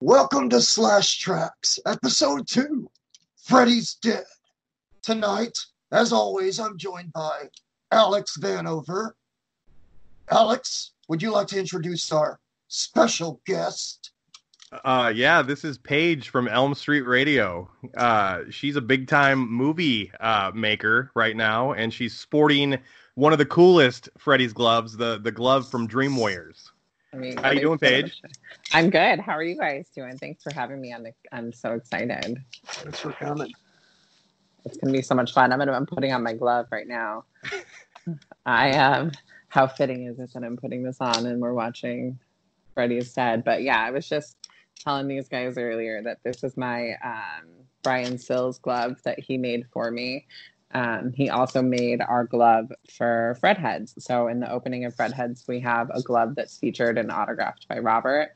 Welcome to Slash Tracks, Episode 2, Freddy's Dead. Tonight, as always, I'm joined by Alex Vanover. Alex, would you like to introduce our special guest? Yeah, this is Paige from Elm Street Radio. She's a big-time movie maker right now, and she's sporting one of the coolest Freddy's gloves, the glove from Dream Warriors. I mean, how you doing, Paige? I'm good. How are you guys doing? Thanks for having me on. I'm so excited. Thanks for coming. It's going to be so much fun. I'm putting on my glove right now. I am. How fitting is it that I'm putting this on and we're watching Freddy's Dead? But yeah, I was just telling these guys earlier that this is my Brian Sills glove that he made for me. He also made our glove for Fredheads. So in the opening of Fredheads, we have a glove that's featured and autographed by Robert.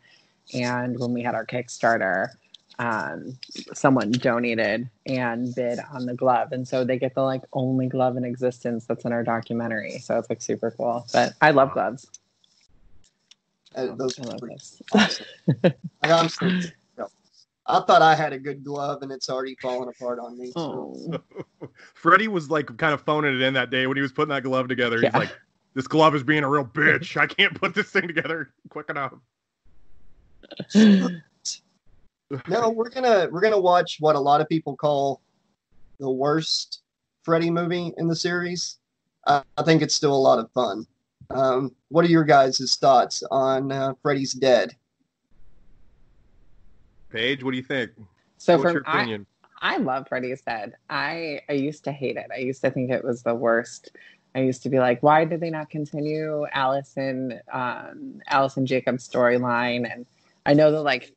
And when we had our Kickstarter, someone donated and bid on the glove. And so they get the only glove in existence that's in our documentary. So it's super cool. But I love gloves. I love gloves. Awesome. I thought I had a good glove, and it's already fallen apart on me. So. Freddy was, kind of phoning it in that day when he was putting that glove together. Yeah. He's like, this glove is being a real bitch. I can't put this thing together quick enough. No, we're gonna watch what a lot of people call the worst Freddy movie in the series. I think it's still a lot of fun. What are your guys' thoughts on Freddy's Dead? Paige, what do you think? What's your opinion? I love Freddy's Dead. I used to hate it. I used to think it was the worst. I used to be like, why did they not continue Allison Jacobs' storyline? And I know that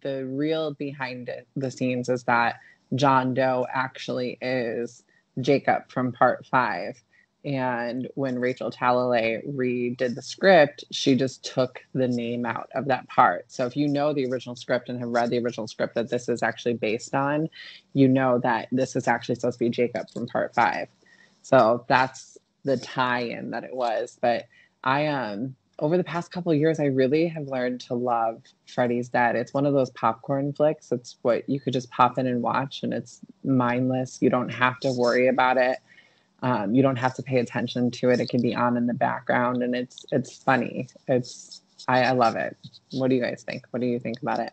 the real behind it, the scenes is that John Doe actually is Jacob from Part 5. And when Rachel Talalay redid the script, she just took the name out of that part. So if you know the original script and have read the original script that this is actually based on, you know that this is actually supposed to be Jacob from Part 5. So that's the tie-in that it was. But I over the past couple of years, I really have learned to love Freddy's Dead. It's one of those popcorn flicks. It's what you could just pop in and watch, and it's mindless. You don't have to worry about it. You don't have to pay attention to it. It can be on in the background, and it's funny. I love it. What do you guys think? What do you think about it,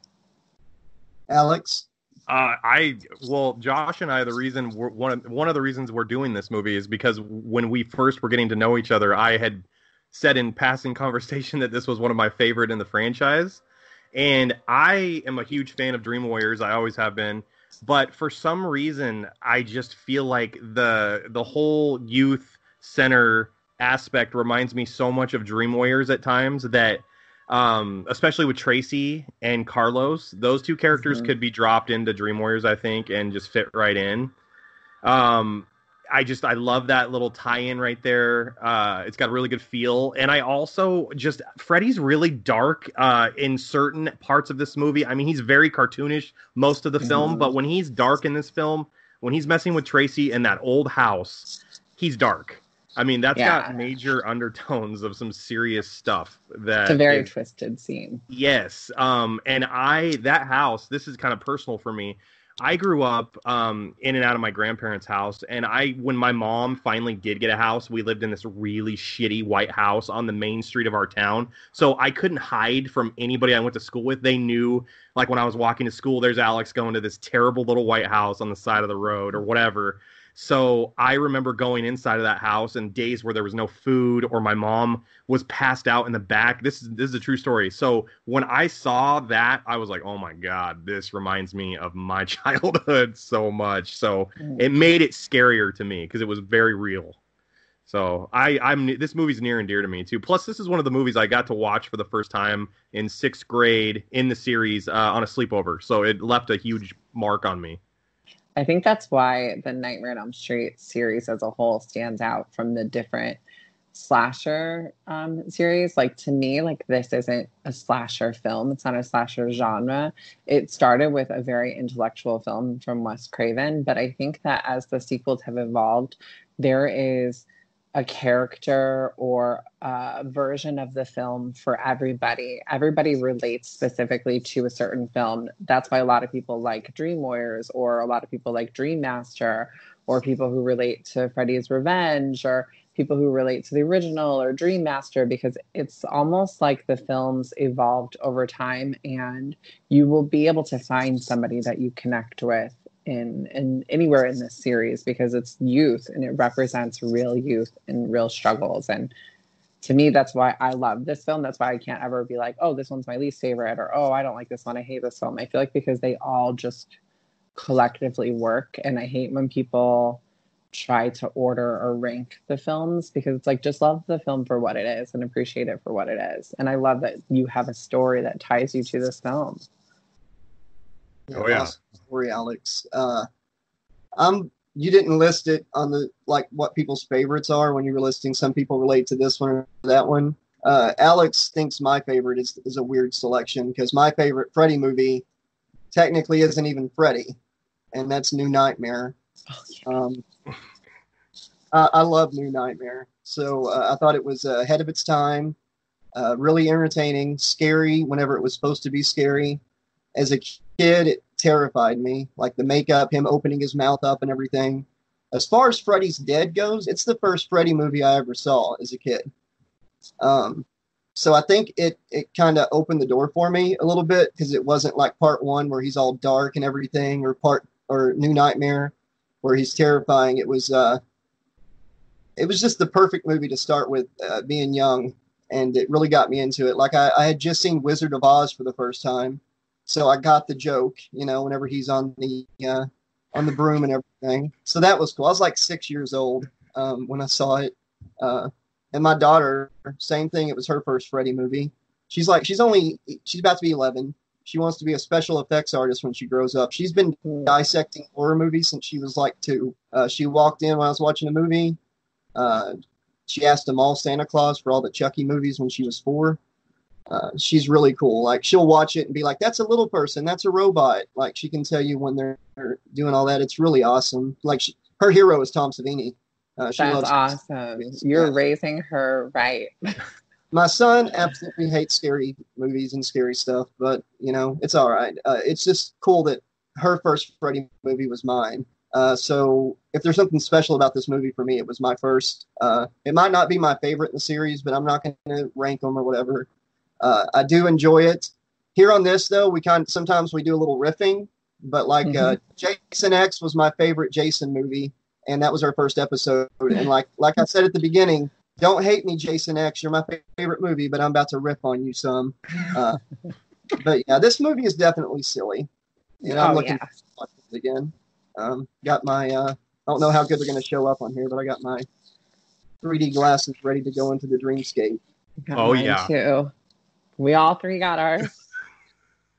Alex? Josh and I, the reason one of the reasons we're doing this movie is because when we first were getting to know each other, I had said in passing conversation that this was one of my favorite in the franchise, and I am a huge fan of Dream Warriors. I always have been. But for some reason, I just feel like the whole youth center aspect reminds me so much of Dream Warriors at times that, especially with Tracy and Carlos, those two characters mm-hmm. could be dropped into Dream Warriors, I think, and just fit right in. I love that little tie-in right there. It's got a really good feel. And I also Freddy's really dark in certain parts of this movie. I mean, he's very cartoonish most of the film, but when he's dark in this film, when he's messing with Tracy in that old house, he's dark. I mean, that's got major undertones of some serious stuff. It's a very twisted scene. Yes. That house, this is kind of personal for me. I grew up in and out of my grandparents' house, and when my mom finally did get a house, we lived in this really shitty white house on the main street of our town, so I couldn't hide from anybody I went to school with. They knew, when I was walking to school, there's Alex going to this terrible little white house on the side of the road or whatever, so I remember going inside of that house and days where there was no food or my mom was passed out in the back. This is a true story. So when I saw that, I was like, oh my God, this reminds me of my childhood so much. So it made it scarier to me because it was very real. So this movie's near and dear to me too. Plus, this is one of the movies I got to watch for the first time in 6th grade in the series on a sleepover. So it left a huge mark on me. I think that's why the Nightmare on Elm Street series as a whole stands out from the different slasher series. To me, this isn't a slasher film. It's not a slasher genre. It started with a very intellectual film from Wes Craven, but I think that as the sequels have evolved, there is a character or a version of the film for everybody. Everybody relates specifically to a certain film. That's why a lot of people like Dream Warriors, or a lot of people like Dream Master, or people who relate to Freddy's Revenge, or people who relate to the original or Dream Master, because it's almost like the films evolved over time, and you will be able to find somebody that you connect with in anywhere in this series, because it's youth and it represents real youth and real struggles. And to me, that's why I love this film. That's why I can't ever be like, oh, this one's my least favorite, or oh, I don't like this one, I hate this film. I feel like because they all just collectively work, and I hate when people try to order or rank the films, because it's like, just love the film for what it is and appreciate it for what it is. And I love that you have a story that ties you to this film. Oh yeah, story, Alex. You didn't list it on the, like, what people's favorites are when you were listing. Some people relate to this one or that one. Alex thinks my favorite is a weird selection, because my favorite Freddy movie technically isn't even Freddy, and that's New Nightmare. Oh, yeah. I love New Nightmare, so I thought it was ahead of its time, really entertaining, scary whenever it was supposed to be scary. As a kid, it terrified me, like the makeup, him opening his mouth up and everything. As far as Freddy's Dead goes, it's the first Freddy movie I ever saw as a kid. So I think it kind of opened the door for me a little bit, because it wasn't like part one where he's all dark and everything, or New Nightmare where he's terrifying. It was just the perfect movie to start with, being young, and it really got me into it. Like, I had just seen Wizard of Oz for the first time, so I got the joke, you know, whenever he's on the broom and everything. So that was cool. I was like 6 years old when I saw it. And my daughter, same thing. It was her first Freddy movie. She's about to be 11. She wants to be a special effects artist when she grows up. She's been dissecting horror movies since she was like two. She walked in when I was watching a movie. She asked them all Santa Claus for all the Chucky movies when she was four. She's really cool. Like, she'll watch it and be like, that's a little person, that's a robot. Like, she can tell you when they're doing all that. It's really awesome. Like, her hero is Tom Savini. That's awesome. You're raising her right. My son absolutely hates scary movies and scary stuff, but, you know, it's all right. It's just cool that her first Freddy movie was mine. So if there's something special about this movie for me, it was my first. It might not be my favorite in the series, but I'm not going to rank them or whatever. I do enjoy it. Here on this, though, sometimes we do a little riffing, but like Jason X was my favorite Jason movie, and that was our first episode. And like I said at the beginning, don't hate me, Jason X. You're my favorite movie, but I'm about to riff on you some. But yeah, this movie is definitely silly. You know, I'm looking forward to it again. Got my, I don't know how good they're going to show up on here, but I got my 3D glasses ready to go into the dreamscape. Oh, yeah. Too. We all three got ours.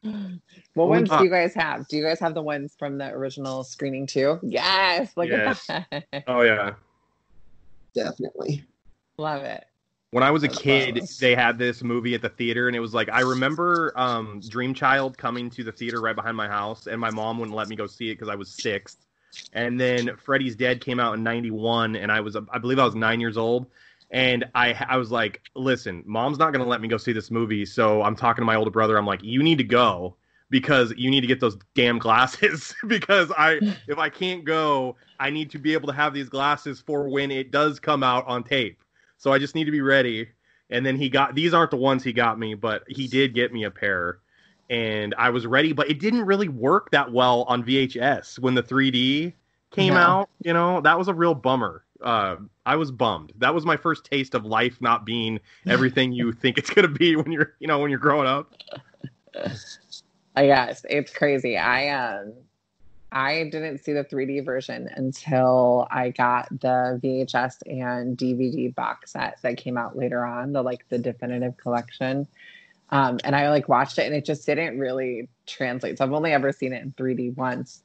What ones do you guys have? Do you guys have the ones from the original screening too? Yes. Look at that. Oh, yeah. Definitely. Love it. When I was a kid, they had this movie at the theater, and it was like, I remember Dream Child coming to the theater right behind my house, and my mom wouldn't let me go see it because I was 6. And then Freddy's Dead came out in 91, and I believe I was 9 years old. And I was like, listen, mom's not going to let me go see this movie. So I'm talking to my older brother. I'm like, you need to go, because you need to get those damn glasses, because if I can't go, I need to be able to have these glasses for when it does come out on tape. So I just need to be ready. And then these aren't the ones he got me, but he did get me a pair, and I was ready, but it didn't really work that well on VHS when the 3D came out, you know. That was a real bummer. I was bummed. That was my first taste of life not being everything you think it's going to be when you're, you know, when you're growing up. Yes, it's crazy. I didn't see the 3D version until I got the VHS and DVD box set that came out later on, the definitive collection. And I watched it, and it just didn't really translate. So I've only ever seen it in 3D once,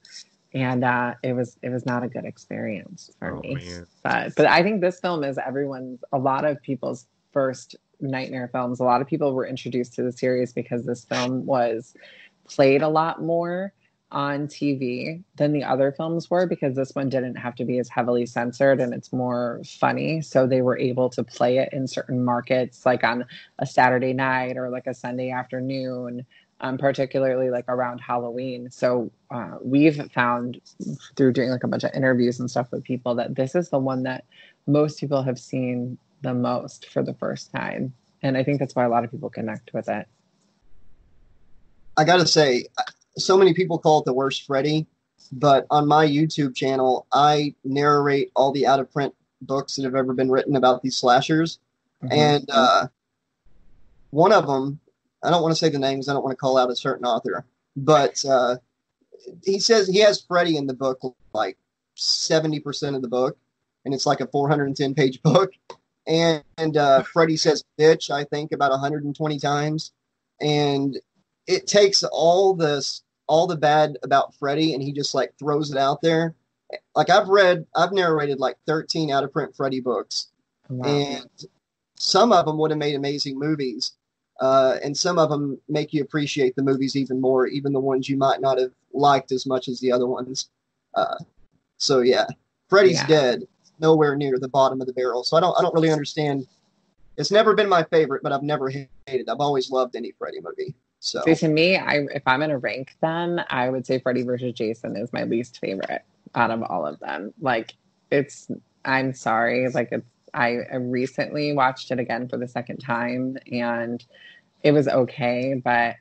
and it was not a good experience for me. Man. But I think this film is a lot of people's first nightmare films. A lot of people were introduced to the series because this film was played a lot more. on TV than the other films were, because this one didn't have to be as heavily censored and it's more funny. So they were able to play it in certain markets, like on a Saturday night or like a Sunday afternoon, particularly like around Halloween. So we've found through doing like a bunch of interviews and stuff with people that this is the one that most people have seen the most for the first time. And I think that's why a lot of people connect with it. I gotta say, so many people call it the worst Freddy, but on my YouTube channel, I narrate all the out-of-print books that have ever been written about these slashers. Mm-hmm. And one of them, I don't want to say the names, I don't want to call out a certain author, but he says he has Freddy in the book like 70% of the book, and it's like a 410-page book. And Freddy says bitch, I think, about 120 times. And it takes all the bad about Freddy, and he just like throws it out there. Like I've narrated like 13 out of print Freddy books. Wow. And some of them would have made amazing movies. And some of them make you appreciate the movies even more, even the ones you might not have liked as much as the other ones. So yeah, Freddy's Dead, nowhere near the bottom of the barrel. So I don't really understand. It's never been my favorite, but I've never hated it. I've always loved any Freddy movie. So to me, if I'm going to rank them, I would say Freddy vs. Jason is my least favorite out of all of them. Like, I'm sorry. Like, I recently watched it again for the second time, and it was okay, but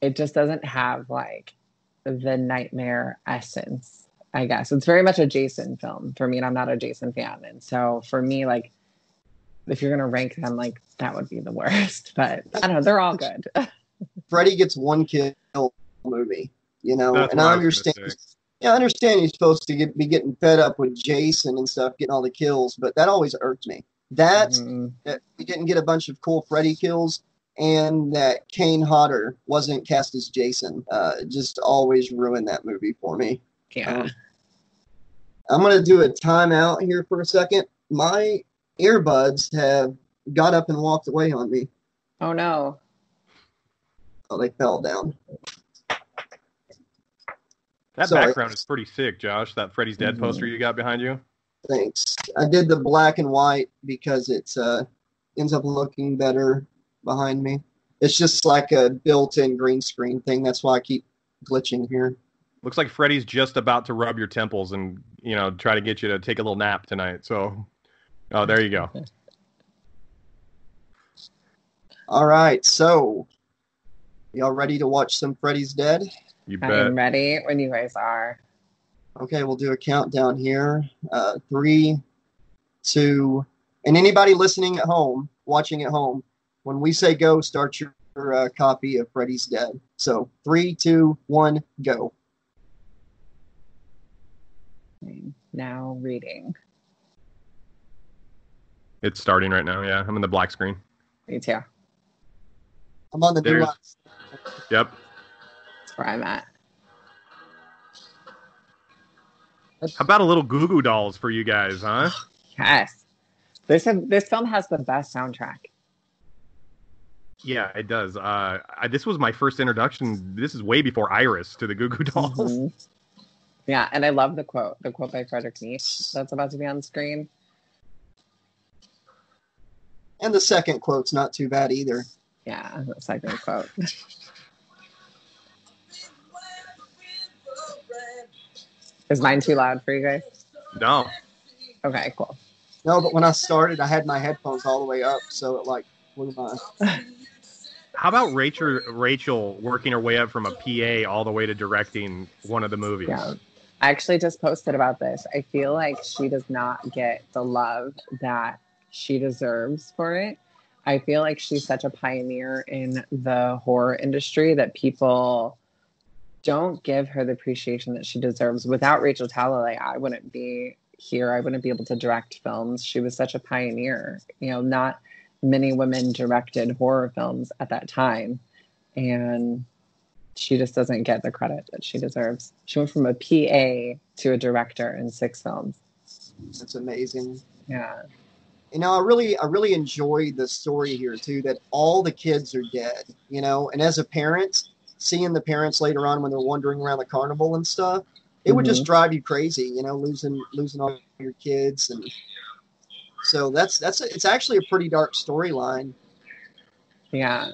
it just doesn't have, like, the nightmare essence, I guess. It's very much a Jason film for me, and I'm not a Jason fan. And so for me, like, if you're going to rank them, like, that would be the worst. But, I don't know, they're all good. Freddy gets one kill movie, you know, that's and I understand he's supposed to be getting fed up with Jason and stuff, getting all the kills, but that always irked me. That we didn't get a bunch of cool Freddy kills, and that Kane Hodder wasn't cast as Jason, just always ruined that movie for me. Yeah. I'm going to do a timeout here for a second. My earbuds have got up and walked away on me. Oh, no. Oh, they fell down. That background is pretty sick, Josh. That Freddy's Dead poster you got behind you. Thanks. I did the black and white because it ends up looking better behind me. It's just like a built-in green screen thing. That's why I keep glitching here. Looks like Freddy's just about to rub your temples and, you know, try to get you to take a little nap tonight. So, oh, there you go. All right, so... y'all ready to watch some Freddy's Dead? You bet. I'm ready when you guys are. Okay, we'll do a countdown here. 3, 2, and anybody listening at home, watching at home, when we say go, start your copy of Freddy's Dead. So 3, 2, 1, go. Now reading. It's starting right now, yeah. I'm in the black screen. Me too. I'm on the new one. Yep. That's where I'm at. How about a little Goo Goo Dolls for you guys, huh? Yes. This film has the best soundtrack. Yeah, it does. This was my first introduction. This is way before Iris to the Goo Goo Dolls. Mm-hmm. Yeah, and I love the quote. The quote by Friedrich Nietzsche that's about to be on the screen. And the second quote's not too bad either. Yeah, that's a good quote. Is mine too loud for you guys? No. Okay, cool. No, but when I started, I had my headphones all the way up, so it like blew my. How about Rachel working her way up from a PA all the way to directing one of the movies? Yeah. I actually just posted about this. I feel like she does not get the love that she deserves for it. I feel like she's such a pioneer in the horror industry that people don't give her the appreciation that she deserves. Without Rachel Talalay, I wouldn't be here. I wouldn't be able to direct films. She was such a pioneer. You know, not many women directed horror films at that time. And she just doesn't get the credit that she deserves. She went from a PA to a director in 6 films. That's amazing. Yeah. You know, I really enjoy the story here, too, that all the kids are dead, you know, and as a parent, seeing the parents later on when they're wandering around the carnival and stuff, it would just drive you crazy, you know, losing all your kids. And so it's actually a pretty dark storyline. Yeah.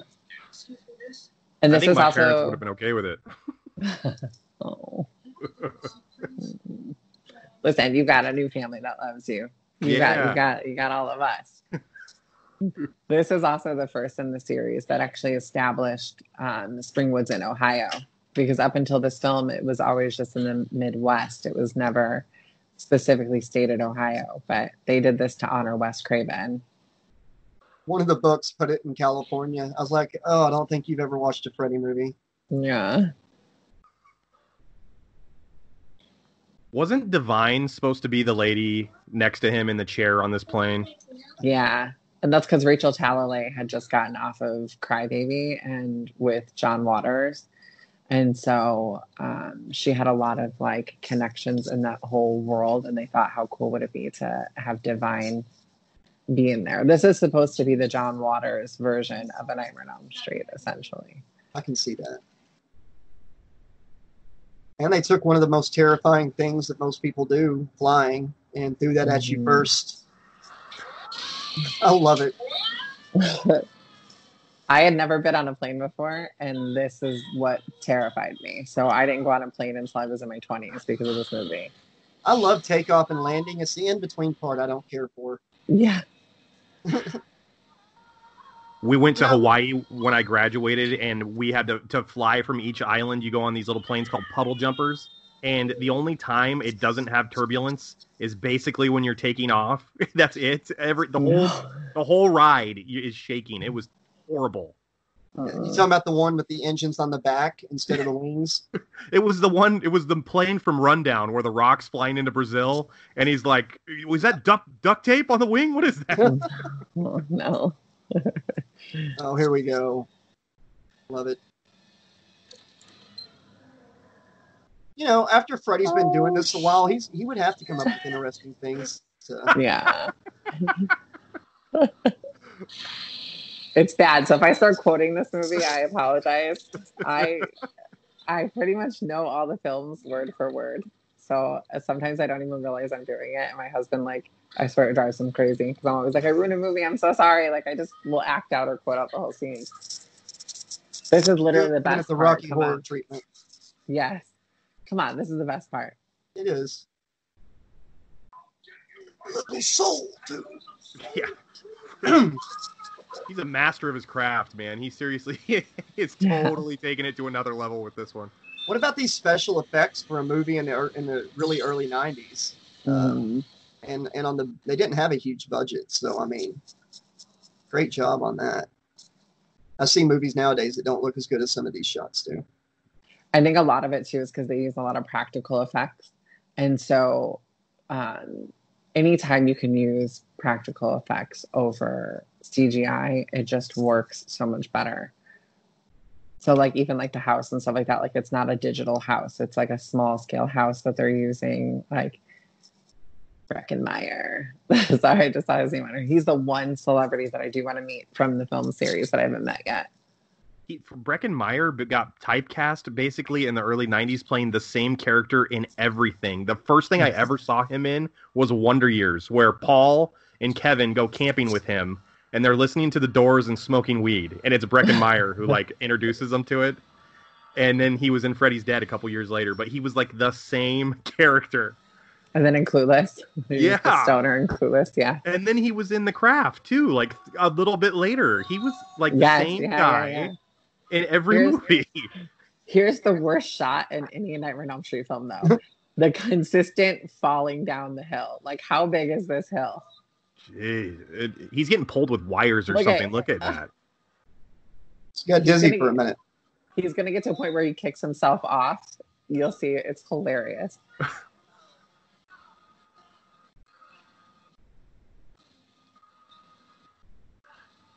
And this is also, I think my parents would have been okay with it. Oh. Listen, you've got a new family that loves you. You got all of us. This is also the first in the series that actually established the Springwoods in Ohio, because up until this film, it was always just in the Midwest. It was never specifically stated Ohio, but they did this to honor Wes Craven. One of the books put it in California. I was like, oh, I don't think you've ever watched a Freddy movie. Yeah. Wasn't Divine supposed to be the lady next to him in the chair on this plane? Yeah. And that's because Rachel Talalay had just gotten off of Crybaby and with John Waters. And so she had a lot of like connections in that whole world. And they thought, how cool would it be to have Divine be in there? This is supposed to be the John Waters version of A Nightmare on Elm Street, essentially. I can see that. And they took one of the most terrifying things that most people do, flying, and threw that at you first. I love it. I had never been on a plane before, and this is what terrified me. So I didn't go on a plane until I was in my 20s because of this movie. I love takeoff and landing. It's the in-between part I don't care for. Yeah. We went to Hawaii when I graduated, and we had to fly from each island. You go on these little planes called puddle jumpers, and the only time it doesn't have turbulence is basically when you're taking off. That's it. The whole ride is shaking. It was horrible. You're talking about the one with the engines on the back instead of the wings? It was the plane from Rundown where the Rock's flying into Brazil, and he's like, was that duct tape on the wing? What is that? Oh, no. Oh, here we go. Love it. You know, after Freddy's been doing this a while, he would have to come up with interesting things. So. Yeah. It's bad. So if I start quoting this movie, I apologize. I pretty much know all the films word for word. So sometimes I don't even realize I'm doing it. And my husband, like, I swear it drives him crazy. Because I'm always like, I ruined a movie. I'm so sorry. Like, I just will act out or quote out the whole scene. This is literally the best part. It's the Rocky Horror treatment. Yes. Come on. This is the best part. It is. Little soul, dude. Yeah. He's a master of his craft, man. He seriously is totally taking it to another level with this one. What about these special effects for a movie in the really early 90s? And they didn't have a huge budget, so I mean, great job on that. I see movies nowadays that don't look as good as some of these shots do. I think a lot of it too is because they use a lot of practical effects, and so anytime you can use practical effects over CGI, it just works so much better. So like even like the house and stuff like that, like it's not a digital house. It's like a small scale house that they're using, like Breckin Meyer. Sorry, I just thought his name. He's the one celebrity that I do want to meet from the film series that I haven't met yet. Breckin Meyer got typecast basically in the early 90s playing the same character in everything. The first thing I ever saw him in was Wonder Years, where Paul and Kevin go camping with him and they're listening to The Doors and smoking weed. And it's Breckin Meyer who like introduces them to it. And then he was in Freddy's Dead a couple years later, but he was like the same character. And then in Clueless. Yeah. The stoner in Clueless, yeah. And then he was in The Craft, too, like a little bit later. He was like the same guy in every movie. Here's the worst shot in any Nightmare on Elm Street film, though. The consistent falling down the hill. Like, how big is this hill? Jeez. He's getting pulled with wires or something. Look at that. He got dizzy for a minute. He's going to get to a point where he kicks himself off. You'll see. It's hilarious.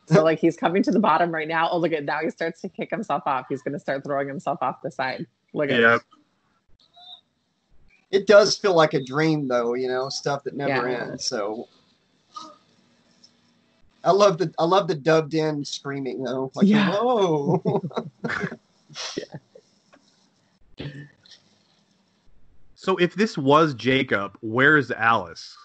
So, like, he's coming to the bottom right now. Oh, look at it. Now he starts to kick himself off. He's going to start throwing himself off the side. Look at it. It does feel like a dream, though, you know, stuff that never ends. So I love the dubbed in screaming, though. Like, whoa. So if this was Jacob, where is Alice?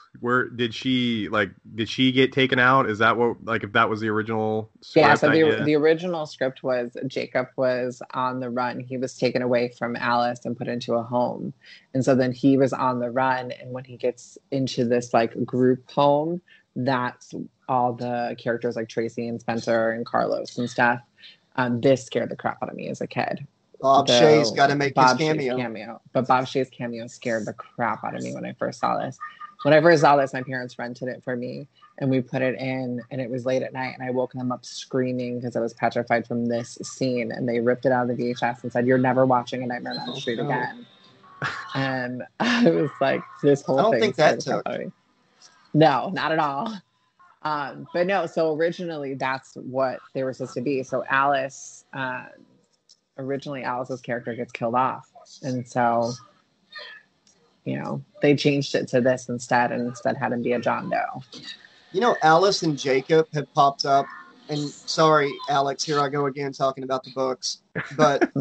Did she get taken out? Is that what, like, if that was the original script? Yeah, so the original script was Jacob was on the run. He was taken away from Alice and put into a home. And so then he was on the run, and when he gets into this, like, group home, that's all the characters like Tracy and Spencer and Carlos and stuff. This scared the crap out of me as a kid. Bob Shays got to make his cameo. But Bob Shays' cameo scared the crap out of me when I first saw this. Whenever I saw this, my parents rented it for me, and we put it in, and it was late at night, and I woke them up screaming because I was petrified from this scene, and they ripped it out of the VHS and said, "You're never watching A Nightmare on Elm Street again." And I was like, this whole thing. I don't think that took. No, not at all. But no, so originally that's what they were supposed to be. So Alice, originally Alice's character gets killed off. And so... you know, they changed it to this instead, and instead had him be a John Doe. You know, Alice and Jacob have popped up, and sorry, Alex, here I go again talking about the books, but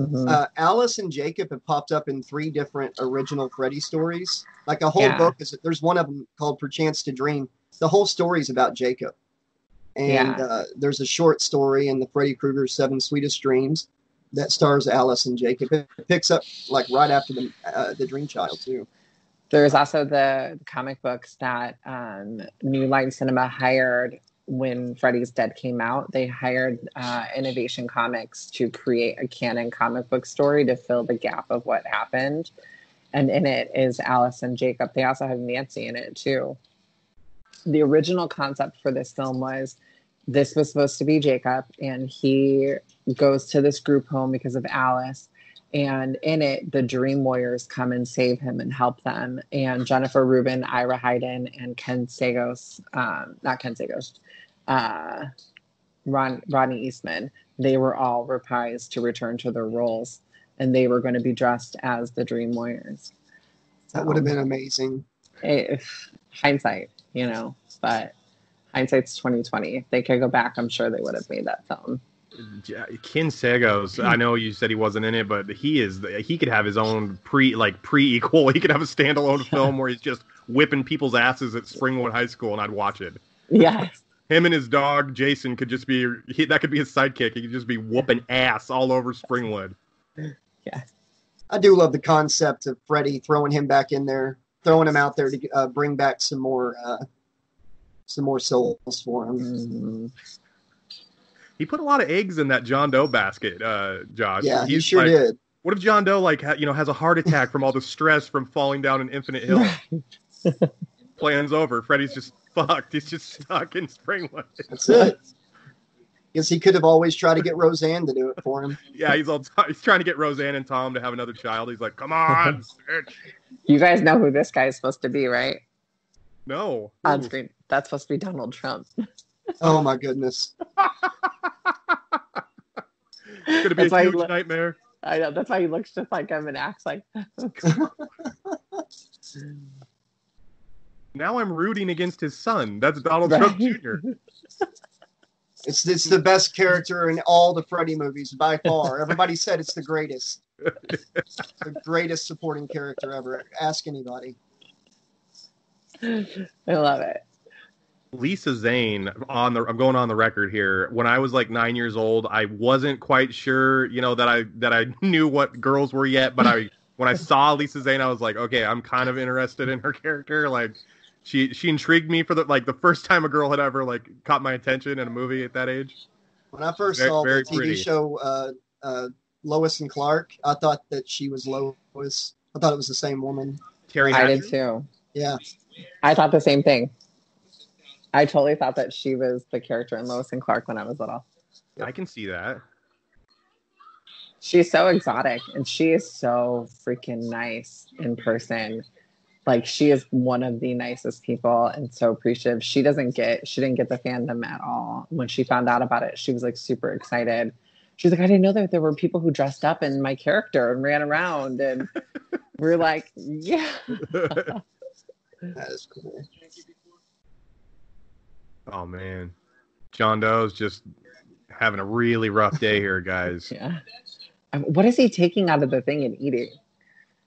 Alice and Jacob have popped up in 3 different original Freddy stories. Like a whole book, there's one of them called Perchance to Dream. The whole story's about Jacob. And there's a short story in the Freddy Krueger 7 Sweetest Dreams that stars Alice and Jacob. It picks up like right after the Dream Child, too. There's also the comic books that New Line Cinema hired when Freddy's Dead came out. They hired Innovation Comics to create a canon comic book story to fill the gap of what happened. And in it is Alice and Jacob. They also have Nancy in it, too. The original concept for this film was this was supposed to be Jacob, and he goes to this group home because of Alice. And in it, the Dream Warriors come and save him and help them. And Jennifer Rubin, Ira Hyden, and Ken Sagoes, Rodney Eastman, they were all reprised to return to their roles. And they were going to be dressed as the Dream Warriors. So, that would have been amazing. If hindsight, you know, but hindsight's 2020. If they could go back, I'm sure they would have made that film. Ken Sagoes, I know you said he wasn't in it, but he could have his own pre-equal. He could have a standalone film where he's just whipping people's asses at Springwood High School, and I'd watch it. Yes. Him and his dog Jason could just be that could be his sidekick. He could just be whooping ass all over Springwood. Yes. I do love the concept of Freddy throwing him back in there, throwing him out there to bring back some more souls for him. Mm-hmm. He put a lot of eggs in that John Doe basket, Josh. Yeah, he sure did. What if John Doe, has a heart attack from all the stress from falling down an infinite hill? Plan's over. Freddy's just fucked. He's just stuck in Springwood. That's it. Guess he could have always tried to get Roseanne to do it for him. Yeah, he's trying to get Roseanne and Tom to have another child. He's like, come on, bitch. You guys know who this guy is supposed to be, right? No. On screen. That's supposed to be Donald Trump. Oh, my goodness. It's going to be a huge nightmare. I know. That's why he looks just like him and acts like that. Now I'm rooting against his son. That's Donald Trump Jr. It's the best character in all the Freddy movies by far. Everybody said it's the greatest. The greatest supporting character ever. Ask anybody. I love it. Lisa Zane, I'm going on the record here. When I was like 9 years old, I wasn't quite sure, that I knew what girls were yet. But when I saw Lisa Zane, I was like, okay, I'm kind of interested in her character. Like, she intrigued me for the first time a girl had ever caught my attention in a movie at that age. When I first saw the TV show Lois and Clark, I thought that she was Lois. I thought it was the same woman. Terry Hatcher? I did too. Yeah, I thought the same thing. I totally thought that she was the character in Lois and Clark when I was little. I can see that. She's so exotic, and she is so freaking nice in person. Like, she is one of the nicest people and so appreciative. She didn't get the fandom at all. When she found out about it, she was super excited. She's like, I didn't know that there were people who dressed up in my character and ran around. And we're like, yeah. That is cool. Oh, man. John Doe's just having a really rough day here, guys. Yeah. What is he taking out of the thing and eating?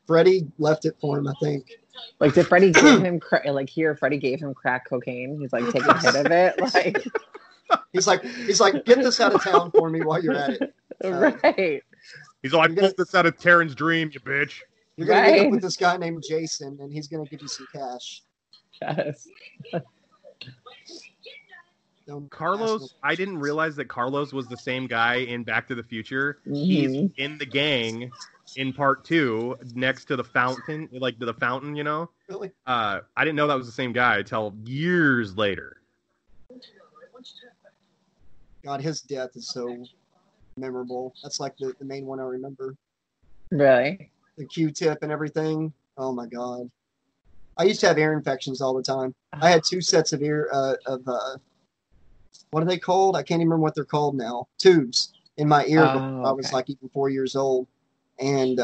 Freddy left it for him, I think. Like, did Freddy give him Freddy gave him crack cocaine. He's like, take a hit of it. Like, he's like, get this out of town for me while you're at it. Right. He's like, pull this out of Taryn's dream, you bitch. You're gonna get up with this guy named Jason, and he's gonna give you some cash. Yes. Carlos, I didn't realize that Carlos was the same guy in Back to the Future. Mm-hmm. He's in the gang in part 2 next to the fountain, you know? Really? I didn't know that was the same guy until years later. God, his death is so memorable. That's like the main one I remember. Really? The Q-tip and everything. Oh, my God. I used to have ear infections all the time. I had 2 sets of what are they called? I can't even remember what they're called now. Tubes in my ear. I was like even 4 years old. And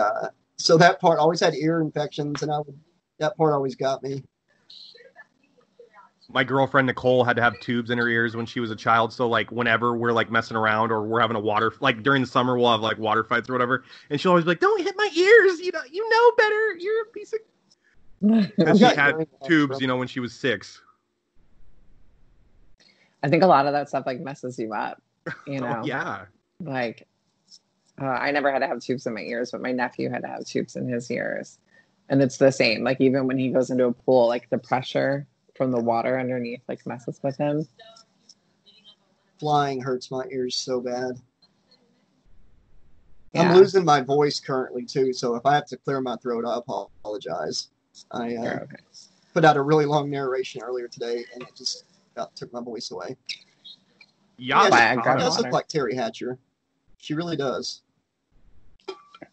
so that part, I always had ear infections, and that part always got me. My girlfriend, Nicole, had to have tubes in her ears when she was a child. So, like, whenever we're, like, messing around or we're having a water, like, during the summer, we'll have, like, water fights or whatever. And she'll always be like, don't hit my ears. You know better. You're a piece of... Because she had tubes, you know, when she was 6. I think a lot of that stuff, like, messes you up, you know? Oh, yeah. Like, I never had to have tubes in my ears, but my nephew had to have tubes in his ears. And it's the same. Like, even when he goes into a pool, like, the pressure from the water underneath, like, messes with him. Flying hurts my ears so bad. Yeah. I'm losing my voice currently, too, so if I have to clear my throat, I apologize. I put out a really long narration earlier today, and it just took my voice away. She does look like Terry Hatcher. She really does.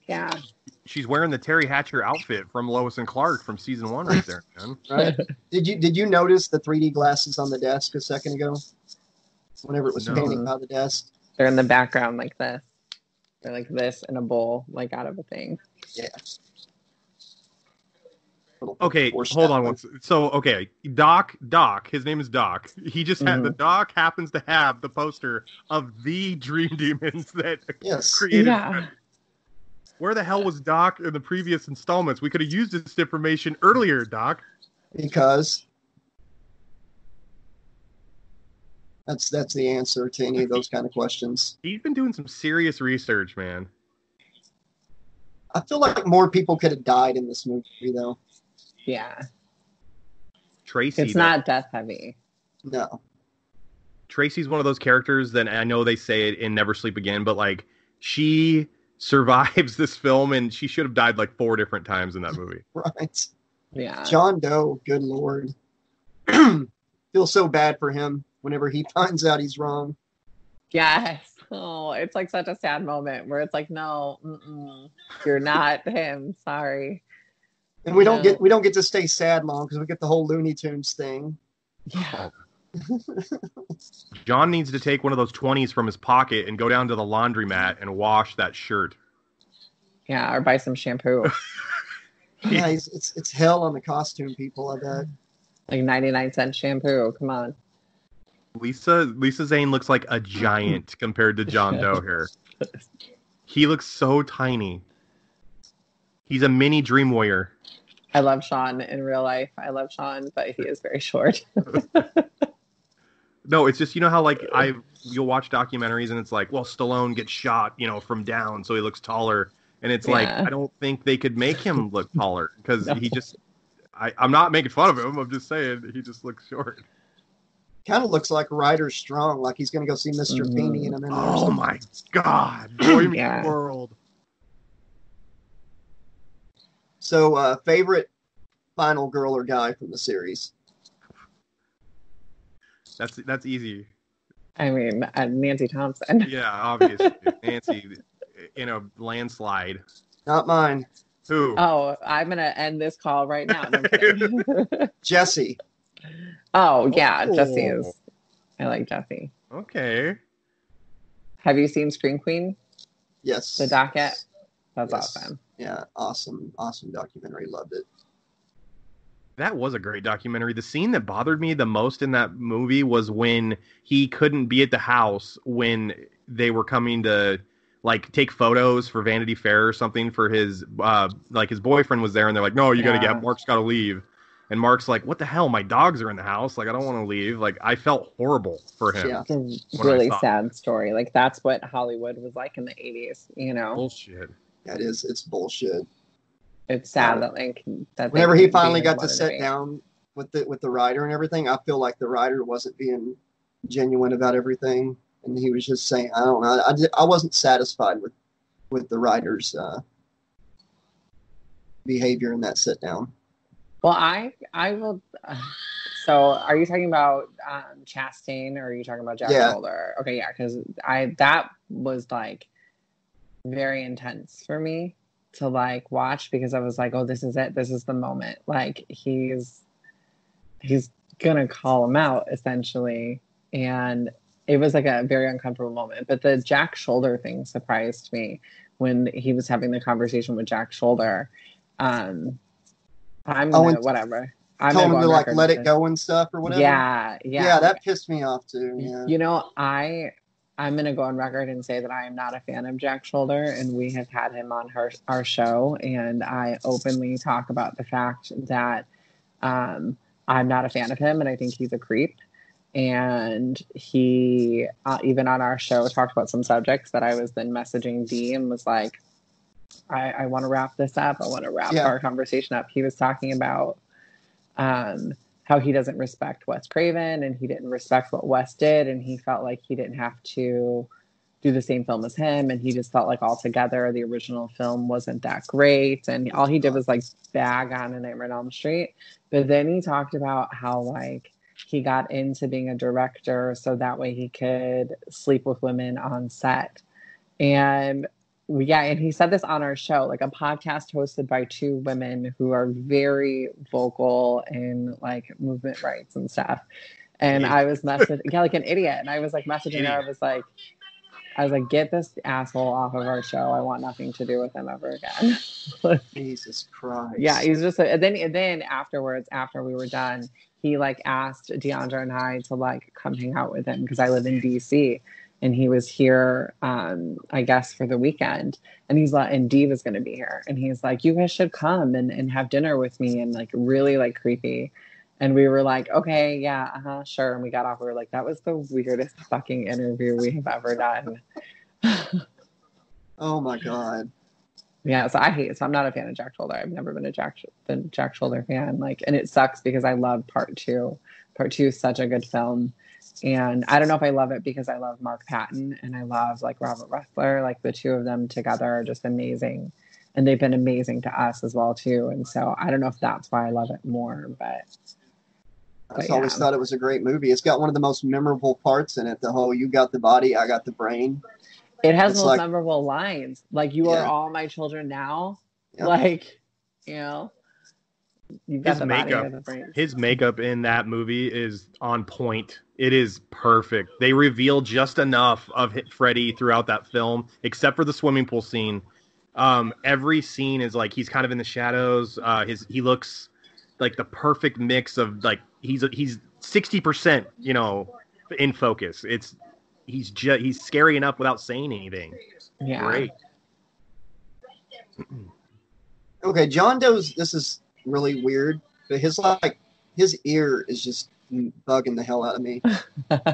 Yeah. She's wearing the Terry Hatcher outfit from Lois and Clark from season 1 right there, man. Right? Did you notice the 3D glasses on the desk a second ago? Whenever it was painting by the desk. They're in the background like this. They're like this in a bowl, like out of a thing. Yeah. Okay, hold on one second. So, okay, Doc, his name is Doc. He just had, the Doc happens to have the poster of the Dream Demons that created... Yeah. Where the hell was Doc in the previous installments? We could have used this information earlier, Doc. Because... That's the answer to any of those kind of questions. He's been doing some serious research, man. I feel like more people could have died in this movie, though. Yeah. Tracy. It's not death heavy. No. Tracy's one of those characters that I know they say it in Never Sleep Again, but like she survives this film and she should have died like 4 different times in that movie. Right. Yeah. John Doe, good Lord. Feel so bad for him whenever he finds out he's wrong. Yes. Oh, it's like such a sad moment where it's like, no, you're not him. Sorry. And we don't get to stay sad long because we get the whole Looney Tunes thing. Yeah. John needs to take one of those 20s from his pocket and go down to the laundromat and wash that shirt. Yeah, or buy some shampoo. Yeah, it's hell on the costume people. I bet. Like 99-cent shampoo. Come on. Lisa Zane looks like a giant compared to John Doe here. He looks so tiny. He's a mini Dream Warrior. I love Sean in real life. I love Sean, but he is very short. No, it's just, you know how like you'll watch documentaries and it's like, well, Stallone gets shot, you know, from down, so he looks taller. And it's like, I don't think they could make him look taller because he just, I'm not making fun of him. I'm just saying he just looks short. Kind of looks like Ryder Strong, like he's going to go see Mr. Feeney in a minute. Oh my God. Boy Meets World. So, favorite final girl or guy from the series? That's easy. I mean, Nancy Thompson. Yeah, obviously. Nancy in a landslide. Not mine. Who? Oh, I'm going to end this call right now. No, I'm kidding. Jesse. Oh, yeah. Oh. Jesse is. I like Jesse. Okay. Have you seen Scream Queen? Yes. The docket? That's awesome. Yeah, awesome documentary. Loved it. That was a great documentary. The scene that bothered me the most in that movie was when he couldn't be at the house when they were coming to like take photos for Vanity Fair or something for his like his boyfriend was there, and they're like, no, you gotta get, Mark's gotta leave. And Mark's like, what the hell? My dogs are in the house. Like, I don't want to leave. Like, I felt horrible for him. Yeah, it's a really sad story. Like, that's what Hollywood was like in the 80s, you know? Bullshit. That is, it's bullshit. It's sad that, like, that whenever he finally got to sit down with the writer and everything, I feel like the writer wasn't being genuine about everything. And he was just saying, I don't know. I wasn't satisfied with the writer's behavior in that sit down. Well, I will. So, are you talking about Chastain, or are you talking about Jack Holder? Okay, yeah, because that was like very intense for me to like watch, because I was like, oh, this is it. This is the moment. Like he's gonna call him out essentially, and it was like a very uncomfortable moment. But the Jack Holder thing surprised me when he was having the conversation with Jack Holder. Whatever. I'm told him to like let it go and stuff or whatever. Yeah, that pissed me off too. Yeah. You know, I'm gonna go on record and say that I am not a fan of Jack Holder, and we have had him on our show, and I openly talk about the fact that I'm not a fan of him, and I think he's a creep. And he even on our show talked about some subjects that I was then messaging Dee and was like, I want to wrap this up. I want to wrap our conversation up. He was talking about how he doesn't respect Wes Craven, and he didn't respect what Wes did, and he felt like he didn't have to do the same film as him, and he just felt like altogether the original film wasn't that great, and all he did was like bag on A Nightmare on Elm Street. But then he talked about how like he got into being a director so that way he could sleep with women on set. And yeah, and he said this on our show, like a podcast hosted by two women who are very vocal in like movement rights and stuff. And I was messaging, like an idiot. And I was like messaging her. I was like, get this asshole off of our show. I want nothing to do with him ever again. Like, Jesus Christ. Yeah, he's just. And then afterwards, after we were done, he like asked DeAndra and I to like come hang out with him because I live in DC. And he was here, I guess, for the weekend. And he's like, and Dee was going to be here. And he's like, you guys should come and have dinner with me. And like, really like creepy. And we were like, okay, yeah, sure. And we got off. We were like, that was the weirdest fucking interview we have ever done. Oh my God. Yeah. So I hate it. So I'm not a fan of Jack Holder. I've never been a Jack Holder fan. Like, and it sucks because I love Part 2. Part 2 is such a good film. And I don't know if I love it because I love Mark Patton and I love like Robert Ressler. Like the two of them together are just amazing, and they've been amazing to us as well too. And so I don't know if that's why I love it more, but I always thought it was a great movie. It's got one of the most memorable parts in it. The whole "you got the body, I got the brain." It has the most memorable lines, like "you are all my children now." Yeah. Like, you know. His makeup in that movie is on point. It is perfect. They reveal just enough of Freddy throughout that film, except for the swimming pool scene. Every scene is like he's kind of in the shadows. He looks like the perfect mix of like he's 60%, you know, in focus. He's scary enough without saying anything. Yeah. Great. Okay, John Doe's. This is really weird, but his ear is just bugging the hell out of me. I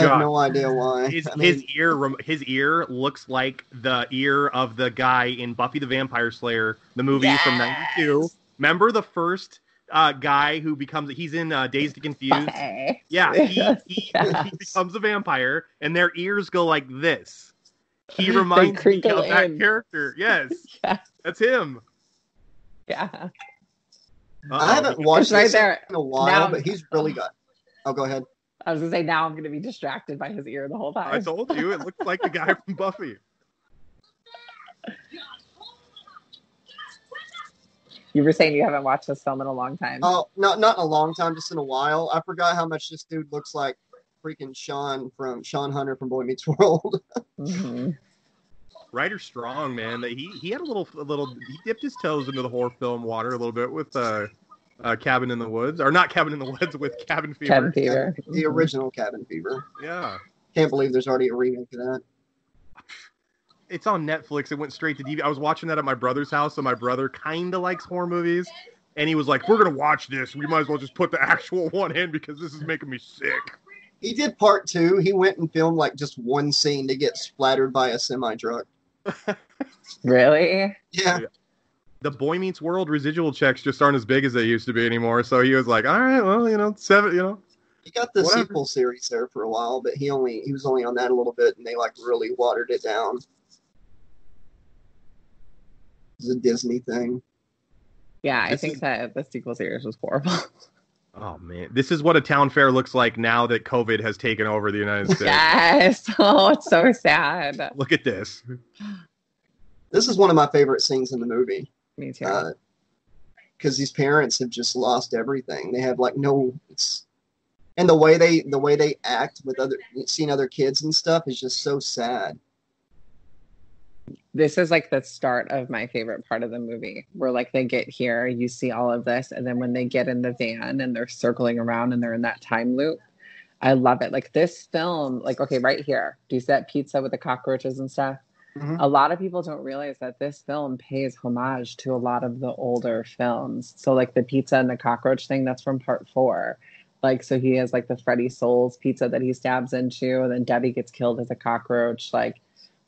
have no idea why. His ear looks like the ear of the guy in Buffy the Vampire Slayer, the movie from '92. Remember the first guy who becomes? He's in Dazed and Confused. Buffy. Yeah, he becomes a vampire, and their ears go like this. He reminds me of that character. Yes, that's him. Yeah. I haven't watched this in a while, but he's really good. Oh, go ahead. I was going to say, now I'm going to be distracted by his ear the whole time. I told you, it looked like the guy from Buffy. You were saying you haven't watched this film in a long time. Oh, not in a long time, just in a while. I forgot how much this dude looks like freaking Sean Hunter from Boy Meets World. Mm-hmm. Writer Strong, man. He had a little. He dipped his toes into the horror film water a little bit with Cabin in the Woods, or not Cabin in the Woods, with Cabin Fever. Cabin Fever, the original Cabin Fever. Yeah, can't believe there's already a remake of that. it's on Netflix. It went straight to DVD. I was watching that at my brother's house, and my brother kind of likes horror movies. And he was like, we're going to watch this. We might as well just put the actual one in because this is making me sick. He did part two. He went and filmed like just one scene to get splattered by a semi-truck. Really? Yeah. The Boy Meets World residual checks just aren't as big as they used to be anymore. So he was like, all right, well, you know, He got the sequel series there for a while, but he was only on that a little bit, and they like really watered it down. It's a Disney thing. Yeah, I think that the sequel series was horrible. Oh, man. This is what a town fair looks like now that COVID has taken over the United States. Yes. Oh, it's so sad. Look at this. This is one of my favorite scenes in the movie. Me too. Because these parents have just lost everything. They have, like, no... And the way they act with seeing other kids and stuff is just so sad. This is like the start of my favorite part of the movie where like they get here, you see all of this. And then when they get in the van and they're circling around and they're in that time loop, I love it. Like this film, like, okay, right here, do you see that pizza with the cockroaches and stuff? Mm-hmm. A lot of people don't realize that this film pays homage to a lot of the older films. So like the pizza and the cockroach thing, that's from part 4. Like, so he has like the Freddy Souls pizza that he stabs into, and then Debbie gets killed as a cockroach. Like,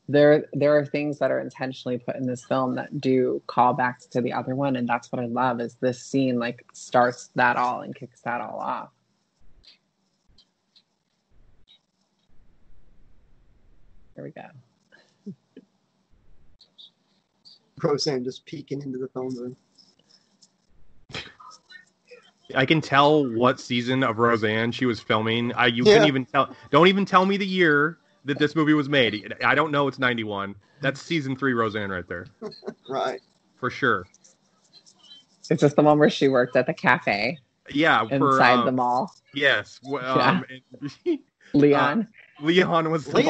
there are things that are intentionally put in this film that do callbacks to the other one, and that's what I love is this scene like starts that all and kicks that all off. There we go. Roseanne just peeking into the film room. I can tell what season of Roseanne she was filming. You can even tell. Don't even tell me the year that this movie was made. I don't know. It's 91. That's season 3 Roseanne right there. Right. For sure. Is this the one where she worked at the cafe? Yeah. Inside the mall? Yes. Well, yeah. Leon. Leon was great.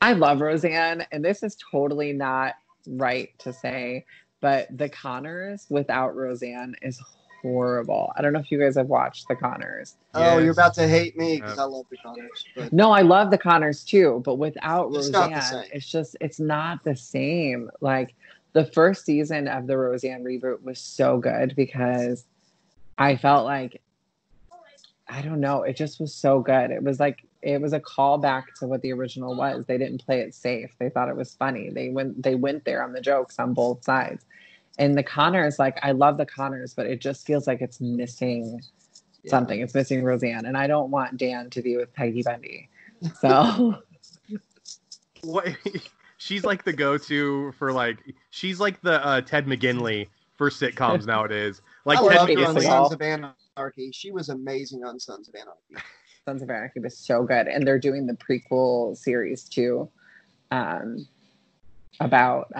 I love Roseanne. And this is totally not right to say, but The Conners without Roseanne is horrible. I don't know if you guys have watched The Conners. Oh, yes. You're about to hate me because I love The Conners. But... No, I love The Conners too, but without Roseanne, it's not the same. Like the first season of the Roseanne reboot was so good because I felt like, I don't know, it just was so good. It was like, it was a callback to what the original was. They didn't play it safe. They thought it was funny. They went there on the jokes on both sides. And The Conners, like, I love The Conners, but it just feels like it's missing something. It's missing Roseanne. And I don't want Dan to be with Peggy Bundy. So. She's like the go-to for, like, she's like the Ted McGinley for sitcoms nowadays. Like, I love her on Sons of Anarchy. She was amazing on Sons of Anarchy. Sons of Anarchy was so good. And they're doing the prequel series, too, about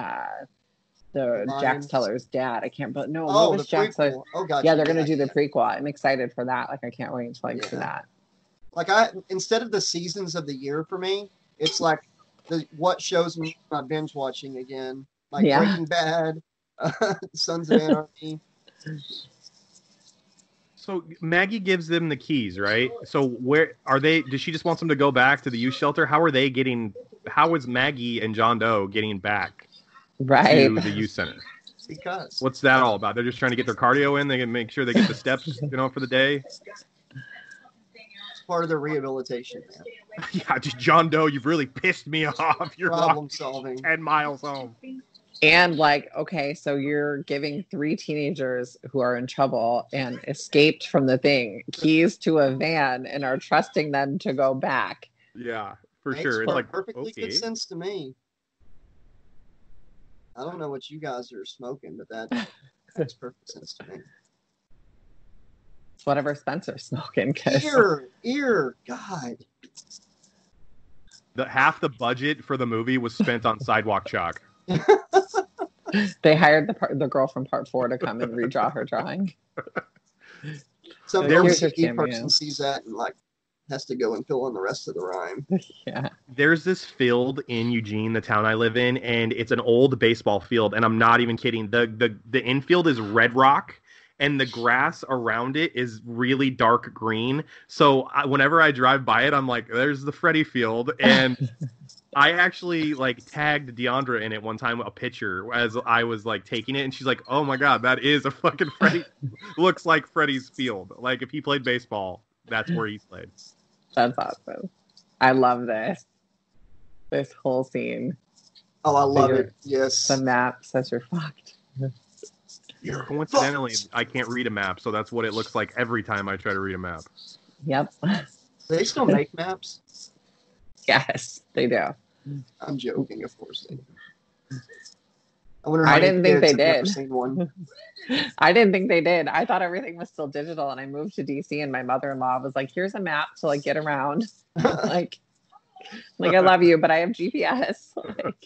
Jax Teller's dad. I can't, but no, what was Jax Teller's? Oh, God. Yeah, they're going to do the prequel. I'm excited for that. Like, I can't wait until I do that. Like, instead of the seasons of the year for me, it's like what shows me I'm binge watching again. Like Breaking Bad, Sons of Anarchy. So Maggie gives them the keys, right? So where are they? Does she just want them to go back to the youth shelter? How is Maggie and John Doe getting back to the youth center? Because what's that all about? They're just trying to get their cardio in. They can make sure they get the steps, for the day. It's part of their rehabilitation, man. Yeah, just John Doe, you've really pissed me off. You're problem solving. 10 miles home. And like, okay, so you're giving 3 teenagers who are in trouble and escaped from the thing keys to a van and are trusting them to go back. Yeah, for sure. It's like perfectly good sense to me. I don't know what you guys are smoking, but that makes perfect sense to me. It's whatever Spencer's smoking. God. Half the budget for the movie was spent on sidewalk chalk. They hired the girl from part 4 to come and redraw her drawing. So there's a key person sees that and like has to go and fill in the rest of the rhyme. Yeah. There's this field in Eugene, the town I live in, and it's an old baseball field, and I'm not even kidding. The infield is red rock, and the grass around it is really dark green. So whenever I drive by it, I'm like, there's the Freddy field, and I actually like tagged Deandra in it one time, a picture as I was like taking it, and she's like, "Oh my god, that is a fucking Freddy. Looks like Freddy's field. Like if he played baseball, that's where he played." That's awesome. I love this. This whole scene. Oh, I love it. Yes. The map says you're fucked. You're coincidentally, fucked. I can't read a map, so that's what it looks like every time I try to read a map. Yep. Do they still make maps? Yes, they do. I'm joking, of course they do. I didn't think they did. I didn't think they did. I thought everything was still digital, and I moved to DC, and my mother-in-law was like, "Here's a map to like get around." Like I love you, but I have GPS. Like.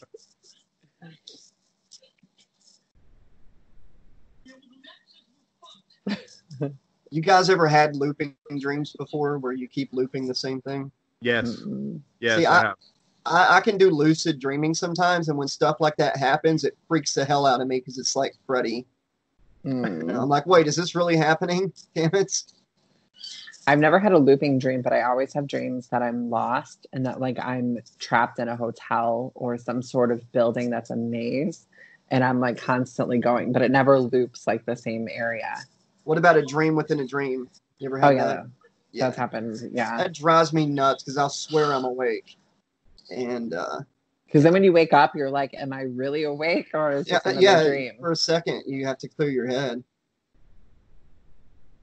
You guys ever had looping dreams before where you keep looping the same thing? Yes. Mm-hmm. Yes. See, I can do lucid dreaming sometimes, and when stuff like that happens, it freaks the hell out of me because it's like Freddy. Mm. I'm like, wait, is this really happening? Damn it. I've never had a looping dream, but I always have dreams that I'm lost and that like I'm trapped in a hotel or some sort of building that's a maze, and I'm like constantly going, but it never loops like the same area. What about a dream within a dream? You ever had that? Yeah, that's happened. Yeah, that drives me nuts because I'll swear I'm awake, and because then when you wake up, you're like, "Am I really awake, or is this another dream?" For a second, you have to clear your head.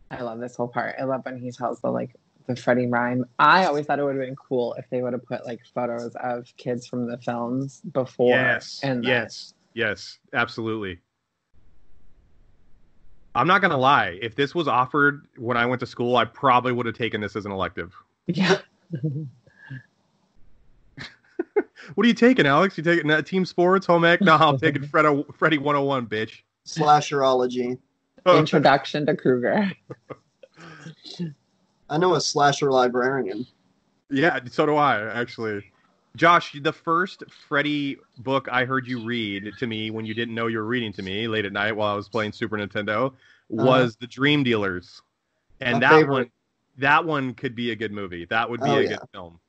I love this whole part. I love when he tells the Freddy rhyme. I always thought it would have been cool if they would have put like photos of kids from the films before. Yes, absolutely. I'm not going to lie. If this was offered when I went to school, I probably would have taken this as an elective. Yeah. What are you taking, Alex? You taking team sports, home ec? No, I'm taking Freddy 101, bitch. Slasherology. Introduction to Krueger. I know a slasher librarian. Yeah, so do I, actually. Josh, the first Freddy book I heard you read to me when you didn't know you were reading to me late at night while I was playing Super Nintendo was The Dream Dealers. And that one could be a good movie. That would be good film.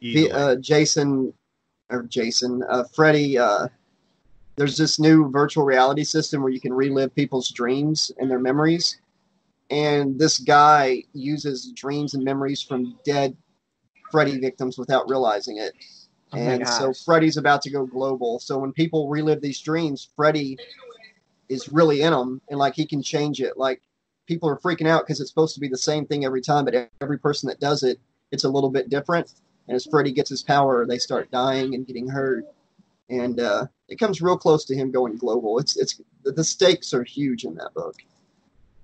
The, Freddy, there's this new virtual reality system where you can relive people's dreams and their memories. And this guy uses dreams and memories from dead Freddy victims without realizing it. And so Freddy's about to go global. So when people relive these dreams, Freddy is really in them, and like he can change it. Like people are freaking out because it's supposed to be the same thing every time, but every person that does it, it's a little bit different. And as Freddy gets his power, they start dying and getting hurt. And it comes real close to him going global. It's the stakes are huge in that book.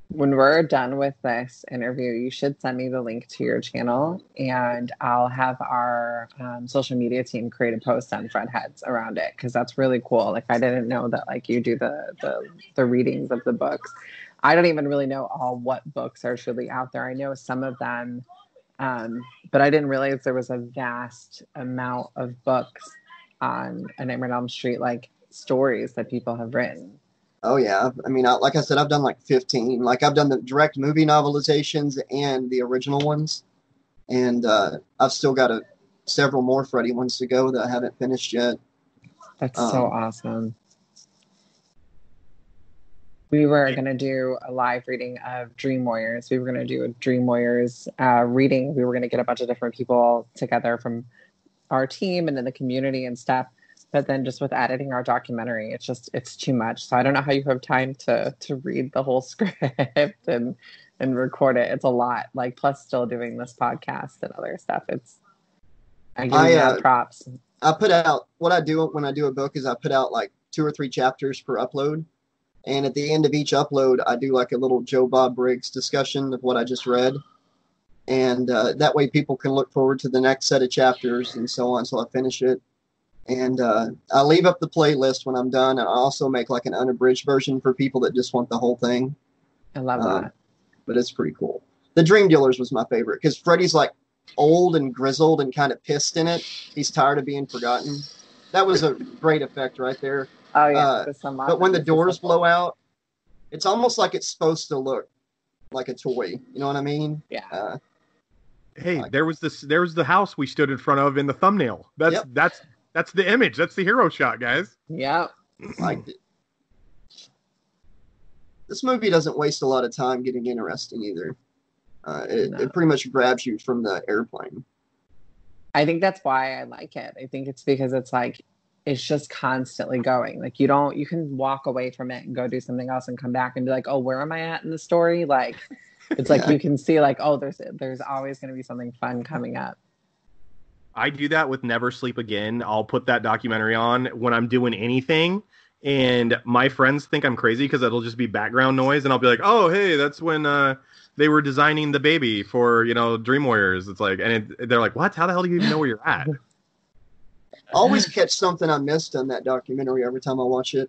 When we're done with this interview, you should send me the link to your channel, and I'll have our social media team create a post on Fredheads around it, because that's really cool. Like, I didn't know that, like, you do the readings of the books. I don't even really know all what books are truly out there. I know some of them, but I didn't realize there was a vast amount of books on A Nightmare on Elm Street, like, stories that people have written. Oh, yeah. I mean, like I said, I've done like 15. Like, I've done the direct movie novelizations and the original ones. And I've still got several more Freddy ones to go that I haven't finished yet. That's so awesome. We were going to do a live reading of Dream Warriors. We were going to do a Dream Warriors reading. We were going to get a bunch of different people together from our team and in the community and stuff. But then just with editing our documentary, it's too much. So I don't know how you have time to read the whole script and record it. It's a lot. Like, plus still doing this podcast and other stuff. I give props. I put out what I do when I do a book is I put out like 2 or 3 chapters per upload. And at the end of each upload, I do like a little Joe Bob Briggs discussion of what I just read. And that way people can look forward to the next set of chapters and so on. So I finish it. And I leave up the playlist when I'm done, and I also make like an unabridged version for people that just want the whole thing. I love that. But it's pretty cool. The Dream Dealers was my favorite because Freddy's like old and grizzled and kind of pissed in it. He's tired of being forgotten. That was a great effect right there. Oh, yeah. But when the doors blow out, it's almost like it's supposed to look like a toy. You know what I mean? Yeah. Hey, there was the house we stood in front of in the thumbnail. That's the image. That's the hero shot, guys. Yeah. Liked it. This movie doesn't waste a lot of time getting interesting either. It pretty much grabs you from the airplane. I think that's why I like it. I think it's because it's like, it's just constantly going. Like you can walk away from it and go do something else and come back and be like, oh, where am I at in the story? Like, it's like you can see like, oh, there's always going to be something fun coming up. I do that with Never Sleep Again. I'll put that documentary on when I'm doing anything. And my friends think I'm crazy because it'll just be background noise. And I'll be like, oh, hey, that's when they were designing the baby for, Dream Warriors. It's like, they're like, what? How the hell do you even know where you're at? Always catch something I missed on that documentary every time I watch it.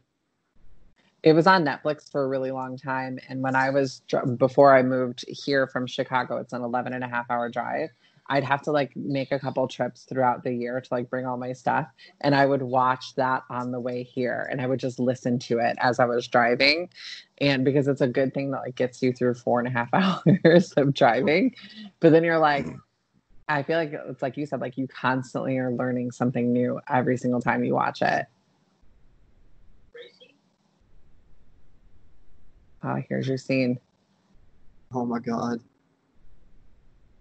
It was on Netflix for a really long time. And when I was, before I moved here from Chicago, it's an 11.5-hour drive. I'd have to make a couple trips throughout the year to bring all my stuff. And I would watch that on the way here and I would just listen to it as I was driving. And because it's a good thing that gets you through 4.5 hours of driving. But then you're like, I feel like it's like you said, you constantly are learning something new every single time you watch it. Oh, here's your scene. Oh my God.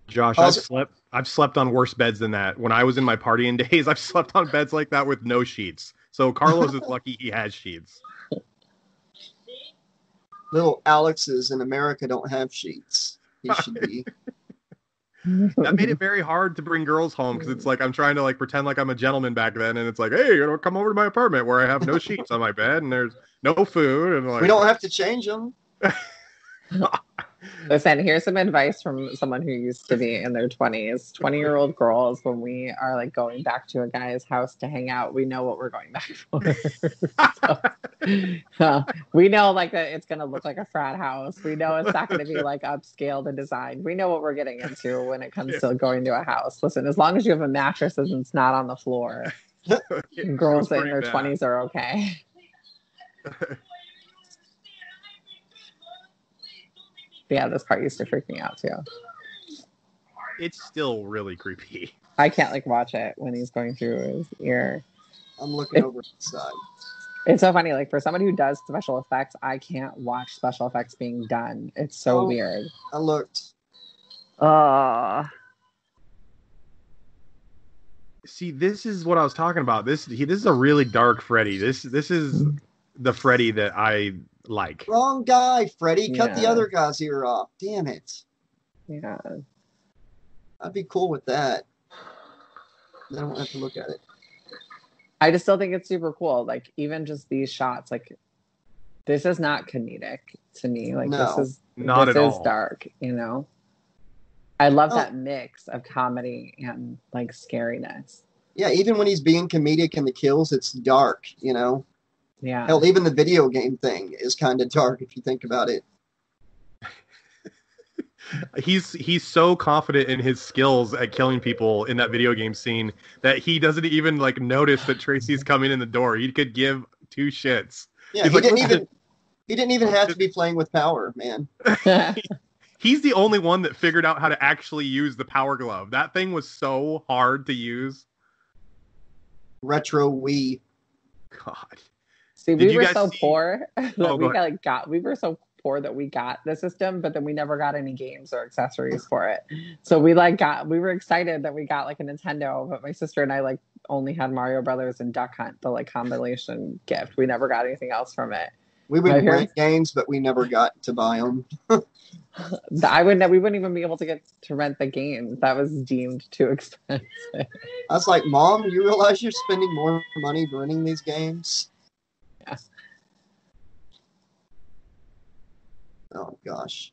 Josh, I've slept on worse beds than that. When I was in my partying days, I've slept on beds like that with no sheets. So Carlos is lucky he has sheets. Little Alexes in America don't have sheets. He should be. That made it very hard to bring girls home because it's like I'm trying to pretend like I'm a gentleman back then, and it's like, hey, come over to my apartment where I have no sheets on my bed and there's no food and we don't have to change them. Listen, here's some advice from someone who used to be in their 20s. 20-year-old girls, when we are going back to a guy's house to hang out, we know what we're going back for. We know it's going to look like a frat house. We know it's not going to be upscaled and designed. We know what we're getting into when it comes to going to a house. Listen, as long as you have a mattress and it's not on the floor, girls in their 20s are okay. Yeah, this part used to freak me out, too. It's still really creepy. I can't, watch it when he's going through his ear. I'm looking over to the side. It's so funny. For somebody who does special effects, I can't watch special effects being done. It's so weird. I looked. See, this is what I was talking about. This is a really dark Freddy. This is the Freddy that I... Wrong guy, Freddy. Cut the other guy's ear off. Damn it. Yeah. I'd be cool with that. I don't have to look at it. I just still think it's super cool. Even just these shots, this is not comedic to me. No, this is not at all. This is dark, I love that mix of comedy and, scariness. Yeah, even when he's being comedic in the kills, it's dark, Yeah. Hell, even the video game thing is kind of dark if you think about it. He's so confident in his skills at killing people in that video game scene that he doesn't even notice that Tracy's coming in the door. He could give two shits. Yeah, he didn't even have to be playing with power, man. He's the only one that figured out how to actually use the power glove. That thing was so hard to use. Retro Wii. God. See, we were so poor that we got the system, but then we never got any games or accessories for it. So we were excited that we got a Nintendo, but my sister and I only had Mario Brothers and Duck Hunt, the compilation gift. We never got anything else from it. We would rent games, but we never got to buy them. We wouldn't even be able to get to rent the games. That was deemed too expensive. I was like, Mom, you realize you're spending more money renting these games? Oh gosh,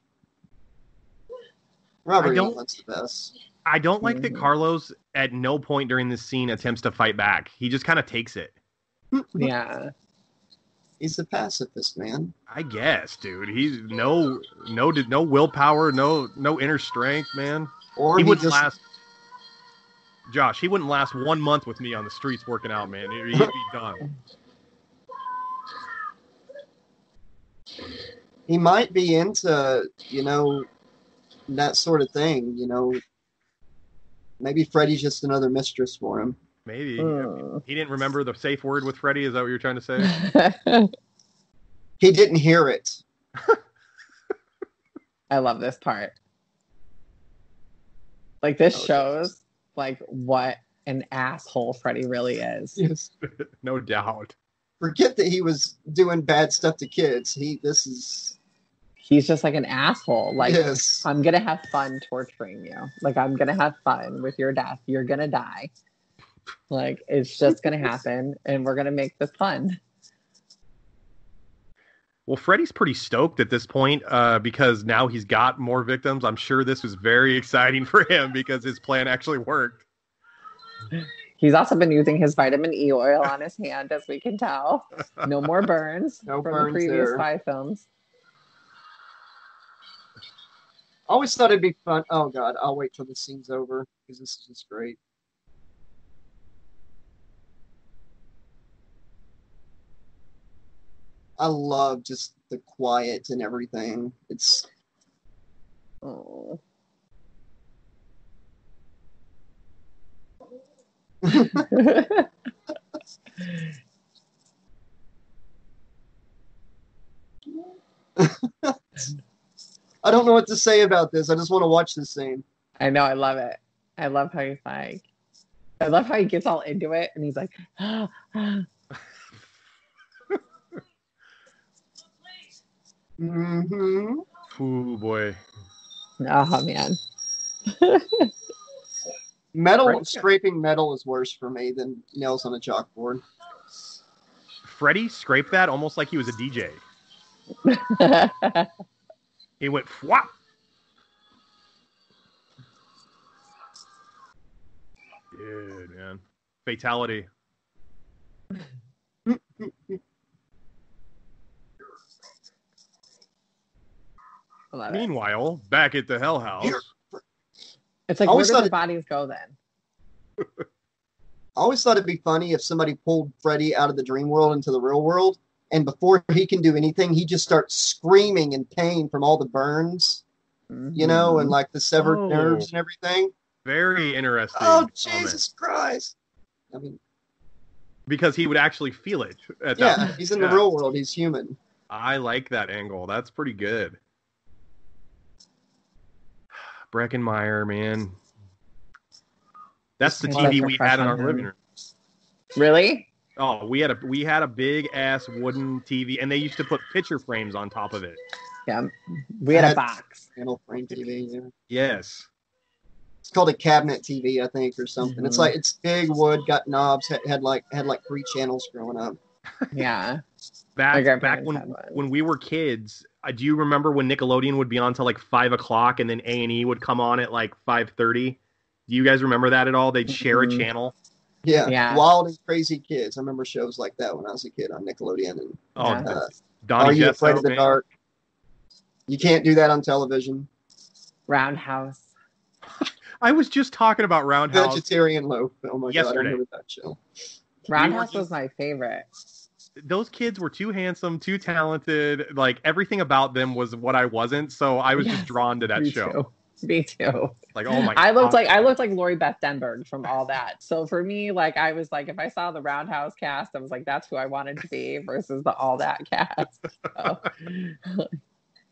Robert wants the best. I don't like that Carlos at no point during this scene attempts to fight back. He just kind of takes it. Yeah, he's a pacifist, man. I guess, dude. He's no willpower, no inner strength, man. Or he wouldn't last. Josh, he wouldn't last 1 month with me on the streets working out, man. He'd be done. He might be into, that sort of thing, Maybe Freddy's just another mistress for him. Maybe. He didn't remember the safe word with Freddy. Is that what you're trying to say? He didn't hear it. I love this part. Like, this shows, like, what an asshole Freddy really is. Yes. No doubt. Forget that he was doing bad stuff to kids. He's just like an asshole. Like, yes. I'm going to have fun torturing you. Like, I'm going to have fun with your death. You're going to die. Like, it's just going to happen, and we're going to make this fun. Well, Freddy's pretty stoked at this point because now he's got more victims. I'm sure this was very exciting for him because his plan actually worked. He's also been using his vitamin E oil on his hand, as we can tell. No more burns from the previous 5 films. Always thought it'd be fun. Oh, God, I'll wait till the scene's over because this is just great. I love just the quiet and everything. It's I don't know what to say about this. I just want to watch this scene. I know, I love it. I love how he's like, I love how he gets all into it and he's like, Mm-hmm. Oh boy. Oh man. Scraping metal is worse for me than nails on a chalkboard. Freddy scraped that almost like he was a DJ. He went flop. Dude, man. Fatality. Meanwhile, back at the Hell House. It's like, where do the bodies go then? I always thought it'd be funny if somebody pulled Freddy out of the dream world into the real world, and before he can do anything, he just starts screaming in pain from all the burns, you know, and like the severed nerves and everything. Very interesting. Oh, Jesus Christ. I mean, because he would actually feel it. At that point. He's in the real world. He's human. I like that angle. That's pretty good. Breckin Meyer, man. That's the TV we had in our living room. Really? Oh, we had a big ass wooden TV, and they used to put picture frames on top of it. Yeah, we had a box. Panel frame TV. Yeah. Yes. It's called a cabinet TV, I think, or something. Mm-hmm. It's big wood, got knobs, had 3 channels growing up. Yeah. Back when we were kids, do you remember when Nickelodeon would be on till 5 o'clock and then A&E would come on at 5:30? Do you guys remember that at all? They'd share a channel. Yeah. Wild and Crazy Kids. I remember shows like that when I was a kid on Nickelodeon. And, Donnie Are You Afraid of the Dark? You can't do that on television. Roundhouse. I was just talking about Roundhouse. Vegetarian Loaf. Oh my God, I remember that show. Roundhouse was my favorite. Those kids were too handsome, too talented. Like, everything about them was what I wasn't. So I was just drawn to that show. Me too. Oh my God. I looked like Lori Beth Denberg from All That. So for me, I was if I saw the Roundhouse cast, I was that's who I wanted to be versus the All That cast. So.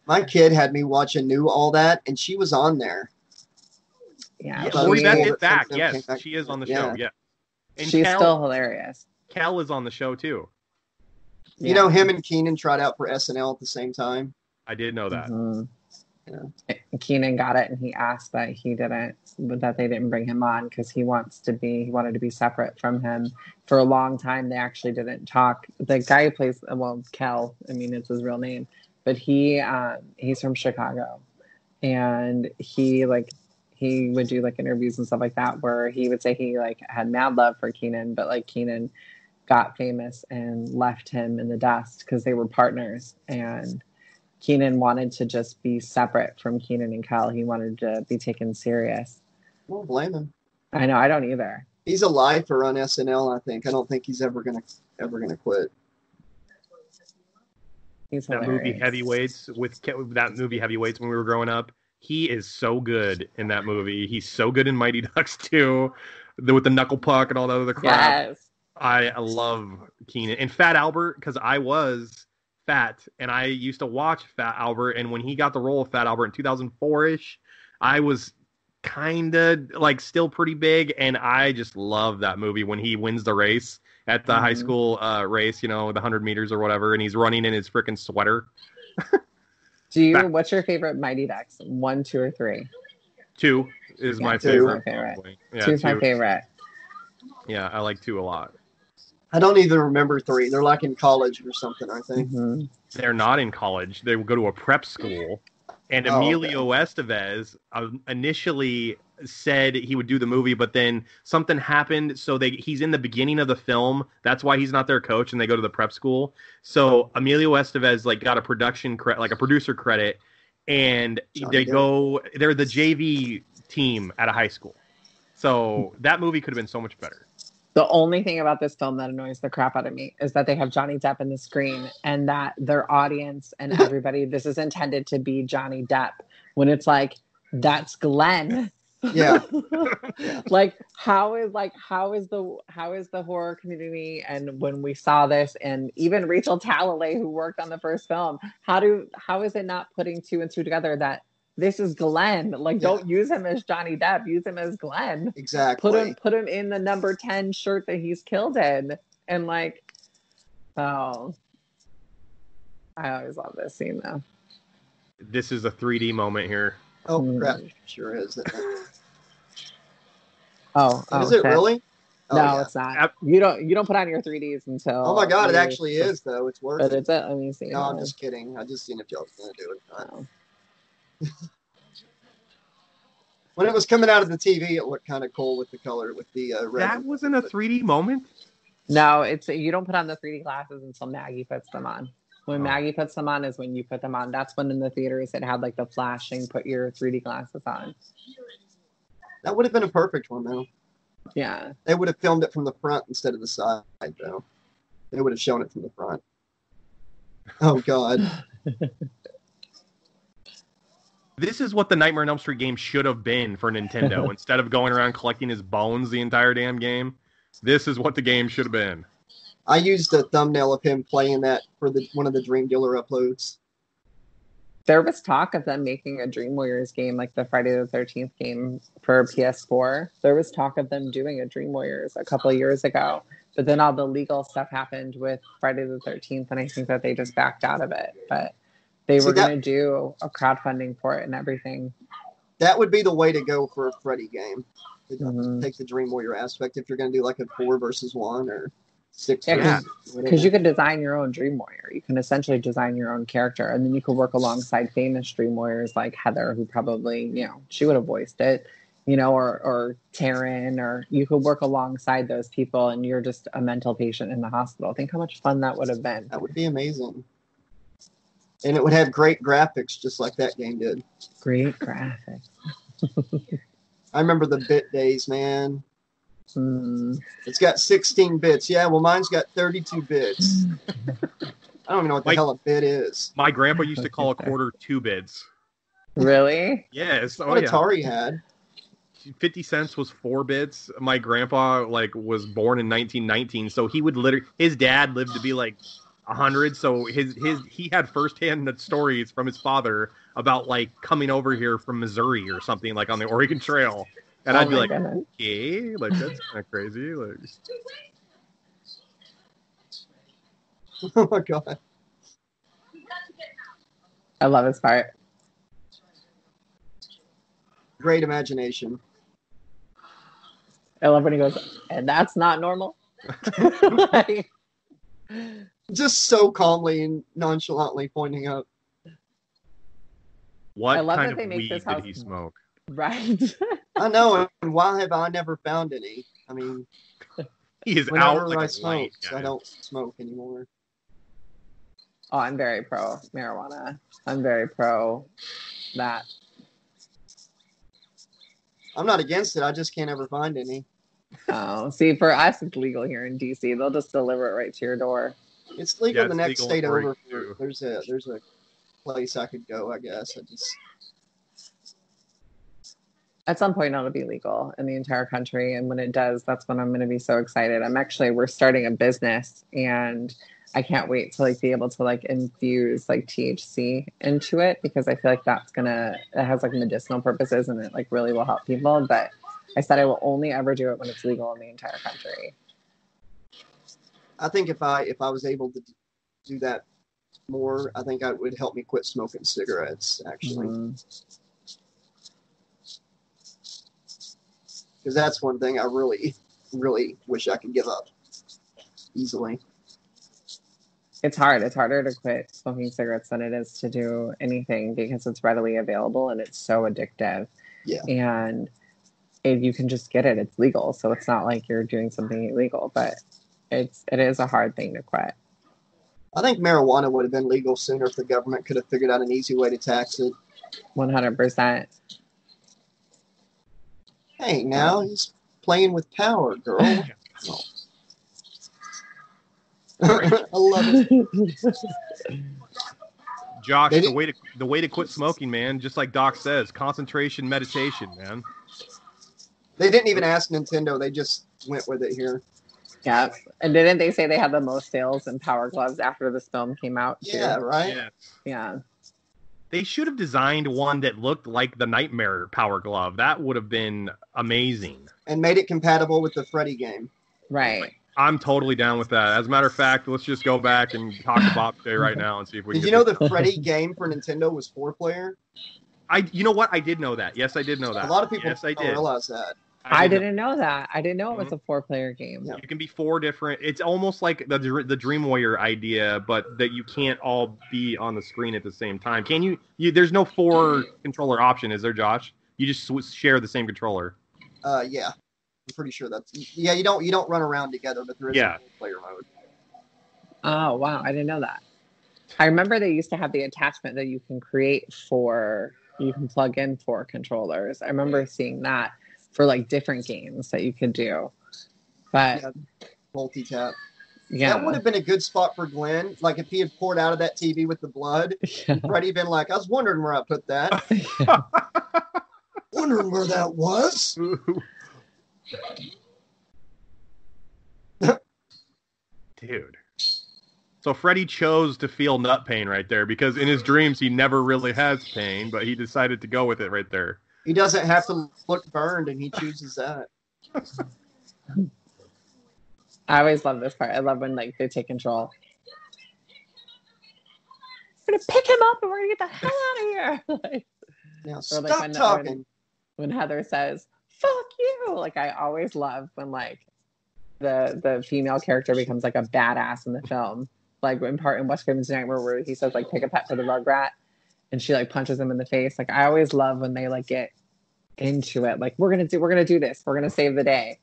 My kid had me watch a new All That, and she was on there. Yeah. Lori Beth is back. Yes, she is on the show. Yeah. And she's still hilarious. Cal is on the show too. You know, him and Keenan tried out for SNL at the same time. I did know that. Mm-hmm. Yeah. Keenan got it, and he asked that they didn't bring him on because he wanted to be separate from him. For a long time, they actually didn't talk. The guy who plays, Kel, it's his real name, but he's from Chicago, and he would do interviews and stuff like that where he would say he had mad love for Keenan, but Keenan got famous and left him in the dust because they were partners, and Keenan wanted to just be separate from Keenan and Cal. He wanted to be taken serious. I don't blame him. I know, I don't either. He's a lifer on SNL, I think. I don't think he's ever gonna quit. He's hilarious. That movie Heavyweights when we were growing up, He is so good in that movie. He's so good in Mighty Ducks 2 with the knuckle puck and all that other crap. Yes. I love Keenan. And Fat Albert, because I was fat, and I used to watch Fat Albert, and when he got the role of Fat Albert in 2004-ish, I was kind of, like, still pretty big, and I just love that movie when he wins the race at the high school race, you know, the 100 meters or whatever, and he's running in his freaking sweater. What's your favorite Mighty Ducks? 1, 2, or 3? 2 is my favorite. 2's my favorite. Yeah, I like 2 a lot. I don't even remember 3. They're like in college or something, I think. Mm-hmm. They're not in college. They go to a prep school. And Emilio Estevez initially said he would do the movie, but then something happened. So he's in the beginning of the film. That's why he's not their coach, and they go to the prep school. So Emilio Estevez got a producer credit, and they're the JV team at a high school. So that movie could have been so much better. The only thing about this film that annoys the crap out of me is that they have Johnny Depp in the screen, and that their audience and everybody, this is intended to be Johnny Depp, when it's like, that's Glenn. Yeah. How is the horror community, and when we saw this, and even Rachel Talalay, who worked on the first film, how is it not putting 2 and 2 together that this is Glenn? Don't use him as Johnny Depp. Use him as Glenn. Exactly. Put him in the number 10 shirt that he's killed in. And I always love this scene though. This is a 3D moment here. Oh crap! Sure is. Is it really? Oh, no, yeah. It's not. You don't put on your 3Ds until. Oh my god! It actually is though. It's worth it. Let me see. No, I'm just kidding. I just seen if y'all was gonna do it. I don't. When it was coming out of the TV, it looked kind of cool with the color, with the red. That wasn't a 3D moment? No, you don't put on the 3D glasses until Maggie puts them on. When Maggie puts them on is when you put them on. That's when in the theaters it had the flashing, put your 3D glasses on. That would have been a perfect one, though. Yeah. They would have filmed it from the front instead of the side, though. They would have shown it from the front. Oh, God. This is what the Nightmare on Elm Street game should have been for Nintendo. Instead of going around collecting his bones the entire damn game, this is what the game should have been. I used a thumbnail of him playing that for one of the Dream Dealer uploads. There was talk of them making a Dream Warriors game, like the Friday the 13th game for PS4. There was talk of them doing a Dream Warriors a couple of years ago. But then all the legal stuff happened with Friday the 13th, and I think that they just backed out of it. But they were going to do a crowdfunding for it and everything. That would be the way to go for a Freddy game. Take the Dream Warrior aspect if you're going to do a 4 versus 1 or 6. Yeah, because you can design your own Dream Warrior. You can essentially design your own character, and then you can work alongside famous Dream Warriors like Heather, who probably, she would have voiced it, or Taryn, or you could work alongside those people, and you're just a mental patient in the hospital. Think how much fun that would have been. That would be amazing. And it would have great graphics, just like that game did. Great graphics. I remember the bit days, man. It's got 16 bits. Yeah, well, mine's got 32 bits. I don't even know what the hell a bit is. My grandpa used to call a quarter 2 bits. Really? Yes. What Atari had. 50 cents was 4 bits. My grandpa, was born in 1919, so he would literally... His dad lived to be, 100, so he had firsthand stories from his father about coming over here from Missouri or something on the Oregon Trail, and I'd be okay, that's kind of crazy. Oh my god, I love this part. Great imagination. I love when he goes, and that's not normal. Just so calmly and nonchalantly pointing out. What kind of weed did he smoke? Right. I know, and why have I never found any? I mean, he is out like a light. I don't smoke anymore. Oh, I'm very pro marijuana. I'm very pro that. I'm not against it. I just can't ever find any. Oh, see, for us, it's legal here in D.C. They'll just deliver it right to your door. It's legal the next state over. There's a place I could go, I guess. At some point, it'll be legal in the entire country. And when it does, that's when I'm going to be so excited. We're starting a business, and I can't wait to be able to infuse THC into it, because I feel like that's it has medicinal purposes, and it really will help people. But I said I will only ever do it when it's legal in the entire country. I think if I was able to do that more, I think it would help me quit smoking cigarettes, actually. Mm-hmm. Because that's one thing I really, really wish I could give up easily. It's hard. It's harder to quit smoking cigarettes than it is to do anything, because it's readily available and it's so addictive. Yeah. And if you can just get it, it's legal. So it's not like you're doing something illegal, but it is a hard thing to quit. I think marijuana would have been legal sooner if the government could have figured out an easy way to tax it. 100%. Hey, now he's playing with power, girl. Oh. I love it. Josh, the way to quit smoking, man, just like Doc says, concentration, meditation, man. They didn't even ask Nintendo. They just went with it here. Yeah. And didn't they say they had the most sales in power gloves after this film came out, too? Yeah, right? Yeah. They should have designed one that looked like the Nightmare Power Glove. That would have been amazing. And made it compatible with the Freddy game. Right. I'm totally down with that. As a matter of fact, let's just go back and talk to Bob J right now and see if we can. Did you know the Freddy game for Nintendo was 4-player? You know what? I did know that. Yes, I did know that. A lot of people don't realize that. I didn't know that. I didn't know it was a 4-player game. You can be 4 different. It's almost like the Dream Warrior idea, but that you can't all be on the screen at the same time. Can you? There's no 4 controller option, is there, Josh? You just share the same controller. Yeah, I'm pretty sure that's. Yeah, you don't run around together, but there is a 4-player mode. Oh wow, I didn't know that. I remember they used to have the attachment that you can create for. You can plug in 4 controllers. I remember seeing that. For different games that you could do, but multi-tap. Yeah, that would have been a good spot for Glenn. If he had poured out of that TV with the blood, he'd probably been I was wondering where I put that. Wondering where that was. Dude. So Freddy chose to feel nut pain right there, because in his dreams he never really has pain, but he decided to go with it right there. He doesn't have to look burned, and he chooses that. I always love this part. I love when, they take control. We're going to pick him up, and we're going to get the hell out of here. Now, stop talking. When Heather says, fuck you. I always love when, the female character becomes, a badass in the film. In Wes Craven's Nightmare, where he says, pick a pet for the Rugrat. And she punches him in the face. I always love when they get into it. We're gonna do this. We're gonna save the day.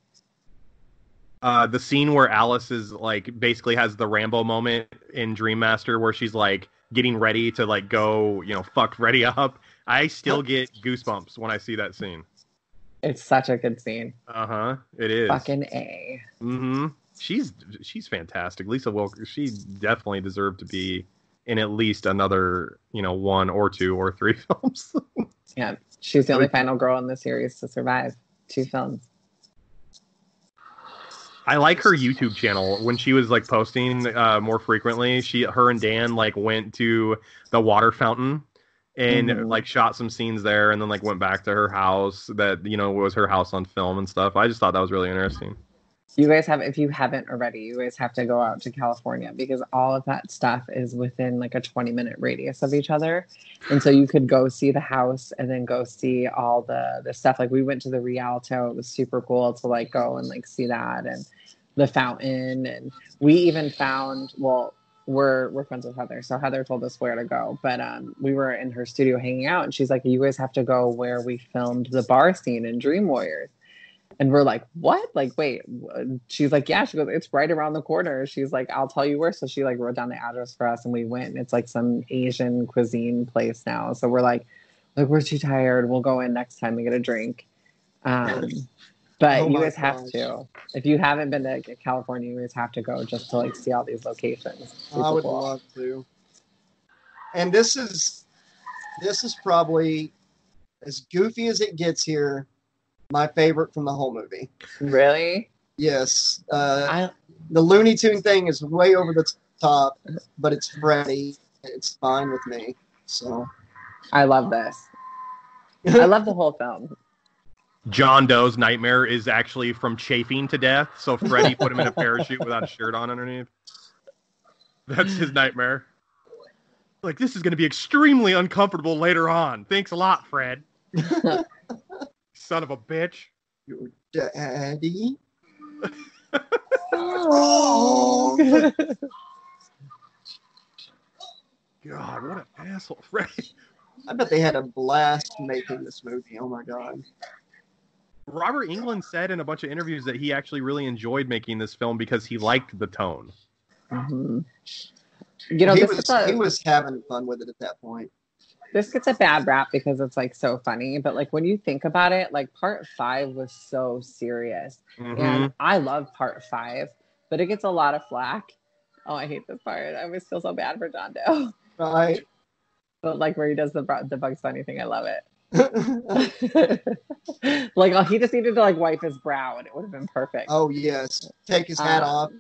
The scene where Alice is basically has the Rambo moment in Dream Master, where she's getting ready to go, fuck Freddy up. I still get goosebumps when I see that scene. It's such a good scene. It is. Fucking A. She's fantastic. Lisa Wilker. She definitely deserved to be. In at least another, 1 or 2 or 3 films. Yeah, she's the only final girl in the series to survive 2 films. I like her YouTube channel. When she was posting more frequently, her and Dan went to the water fountain and shot some scenes there, and then went back to her house that was her house on film and stuff. I just thought that was really interesting. You guys if you haven't already, you guys have to go out to California, because all of that stuff is within a 20-minute radius of each other. And so you could go see the house and then go see all the stuff. We went to the Rialto. It was super cool to go and see that, and the fountain. And we even found, we're friends with Heather. So Heather told us where to go, but we were in her studio hanging out, and she's you guys have to go where we filmed the bar scene in Dream Warriors. And we're what? Wait. She's yeah. She goes, it's right around the corner. She's I'll tell you where. So she wrote down the address for us, and we went. And it's some Asian cuisine place now. So we're we're too tired. We'll go in next time and get a drink. But you guys have to. If you haven't been to California, you guys have to go just to see all these locations. I would love to. And this is probably as goofy as it gets here, my favorite from the whole movie. Really? Yes. The Looney Tune thing is way over the top, but it's Freddy. It's fine with me. So, I love this. I love the whole film. John Doe's nightmare is actually from chafing to death, so Freddy put him in a parachute without a shirt on underneath. That's his nightmare. Like, this is going to be extremely uncomfortable later on. Thanks a lot, Fred. Son of a bitch. Your daddy? Oh. God, what an asshole, Freddy. I bet they had a blast making this movie. Oh, my God. Robert Englund said in a bunch of interviews that he actually really enjoyed making this film because he liked the tone. Mm-hmm. You know, he was having fun with it at that point. This gets a bad rap because it's, like, so funny. But, like, when you think about it, like, Part 5 was so serious. Mm-hmm. And I love Part 5, but it gets a lot of flack. Oh, I hate this part. I always feel so bad for John Doe. Right. But, like, where he does the Bugs Bunny thing, I love it. Like, oh, he just needed to, like, wipe his brow and it would have been perfect. Oh, yes. Take his hat off.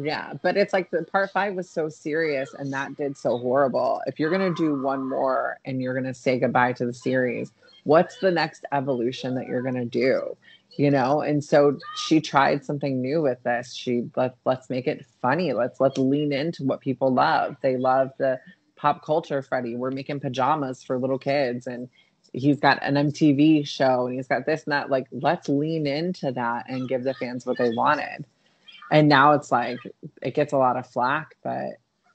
Yeah, but it's like the Part 5 was so serious and that did so horrible. If you're going to do one more and you're going to say goodbye to the series, what's the next evolution that you're going to do? You know, and so she tried something new with this. Let's make it funny. Let's lean into what people love. They love the pop culture Freddy. We're making pajamas for little kids and he's got an MTV show and he's got this and that. Like, let's lean into that and give the fans what they wanted. And now it's like, it gets a lot of flack, but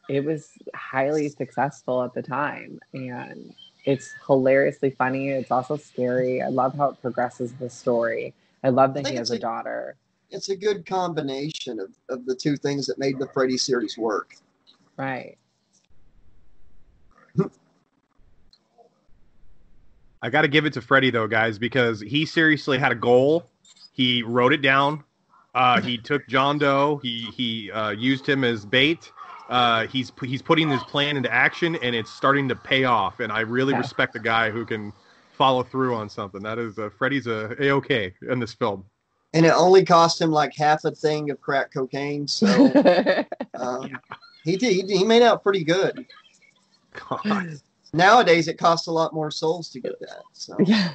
it was highly successful at the time. And it's hilariously funny. It's also scary. I love how it progresses the story. I love that he has a daughter. It's a good combination of the two things that made the Freddy series work. Right. I got to give it to Freddy, though, guys, because he seriously had a goal. He wrote it down. He took John Doe. He used him as bait. He's putting his plan into action, and it's starting to pay off. And I really respect the guy who can follow through on something. That is Freddy's A-OK in this film. And it only cost him like half a thing of crack cocaine. So he made out pretty good. God. Nowadays, it costs a lot more souls to get that. So. Yeah.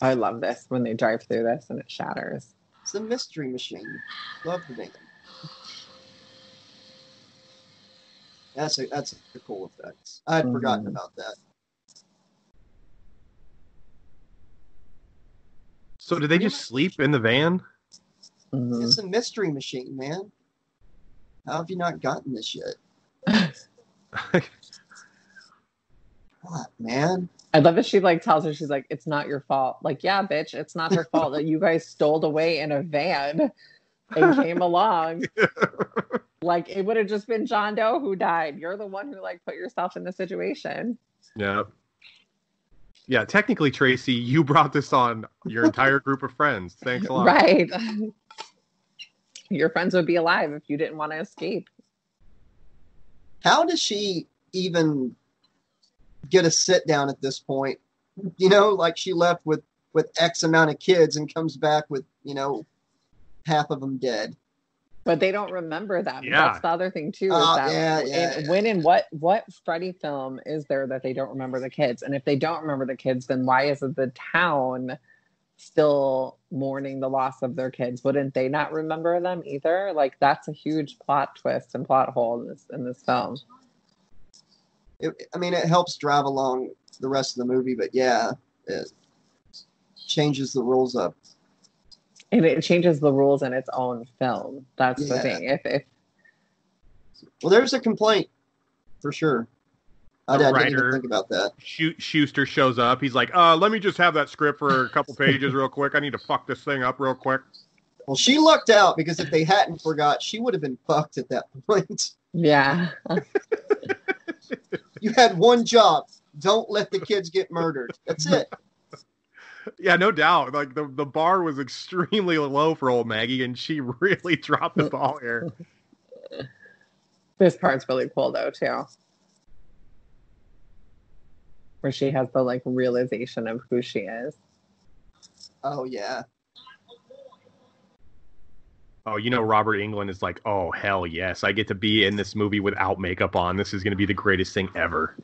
I love this when they drive through this and it shatters. It's a mystery machine. Love the thing. That's a cool effect. I had forgotten about that. So did they just sleep in the van? Mm-hmm. It's a mystery machine, man. How have you not gotten this yet? What, man? I love that she, like, tells her, she's like, it's not your fault. Like, yeah, bitch, it's not her fault that you guys stole away in a van and came along. Like, it would have just been John Doe who died. You're the one who, like, put yourself in the situation. Yeah. Yeah, technically, Tracy, you brought this on your entire group of friends. Thanks a lot. Right. Your friends would be alive if you didn't want to escape. How does she even get a sit down at this point? You know, like, she left with X amount of kids and comes back with, you know, half of them dead. But they don't remember that. Yeah. That's the other thing too. When and what Freddy film is there that they don't remember the kids? And if they don't remember the kids, then why isn't the town still mourning the loss of their kids? Wouldn't they not remember them either? Like, that's a huge plot twist and plot hole in this film. I mean, it helps drive along the rest of the movie, but yeah, it changes the rules up. And it changes the rules in its own film. That's the thing. Well, there's a complaint, for sure. I didn't even think about that. Schuster shows up. He's like, let me just have that script for a couple pages real quick. I need to fuck this thing up real quick. Well, she lucked out, because if they hadn't forgot, she would have been fucked at that point. Yeah. You had one job. Don't let the kids get murdered. That's it. Yeah, no doubt. Like, the bar was extremely low for old Maggie, and she really dropped the ball here. This part's really cool, though, too. where she has the like realization of who she is. Oh yeah. Oh, you know, Robert Englund is like, oh, hell yes. I get to be in this movie without makeup on. This is going to be the greatest thing ever.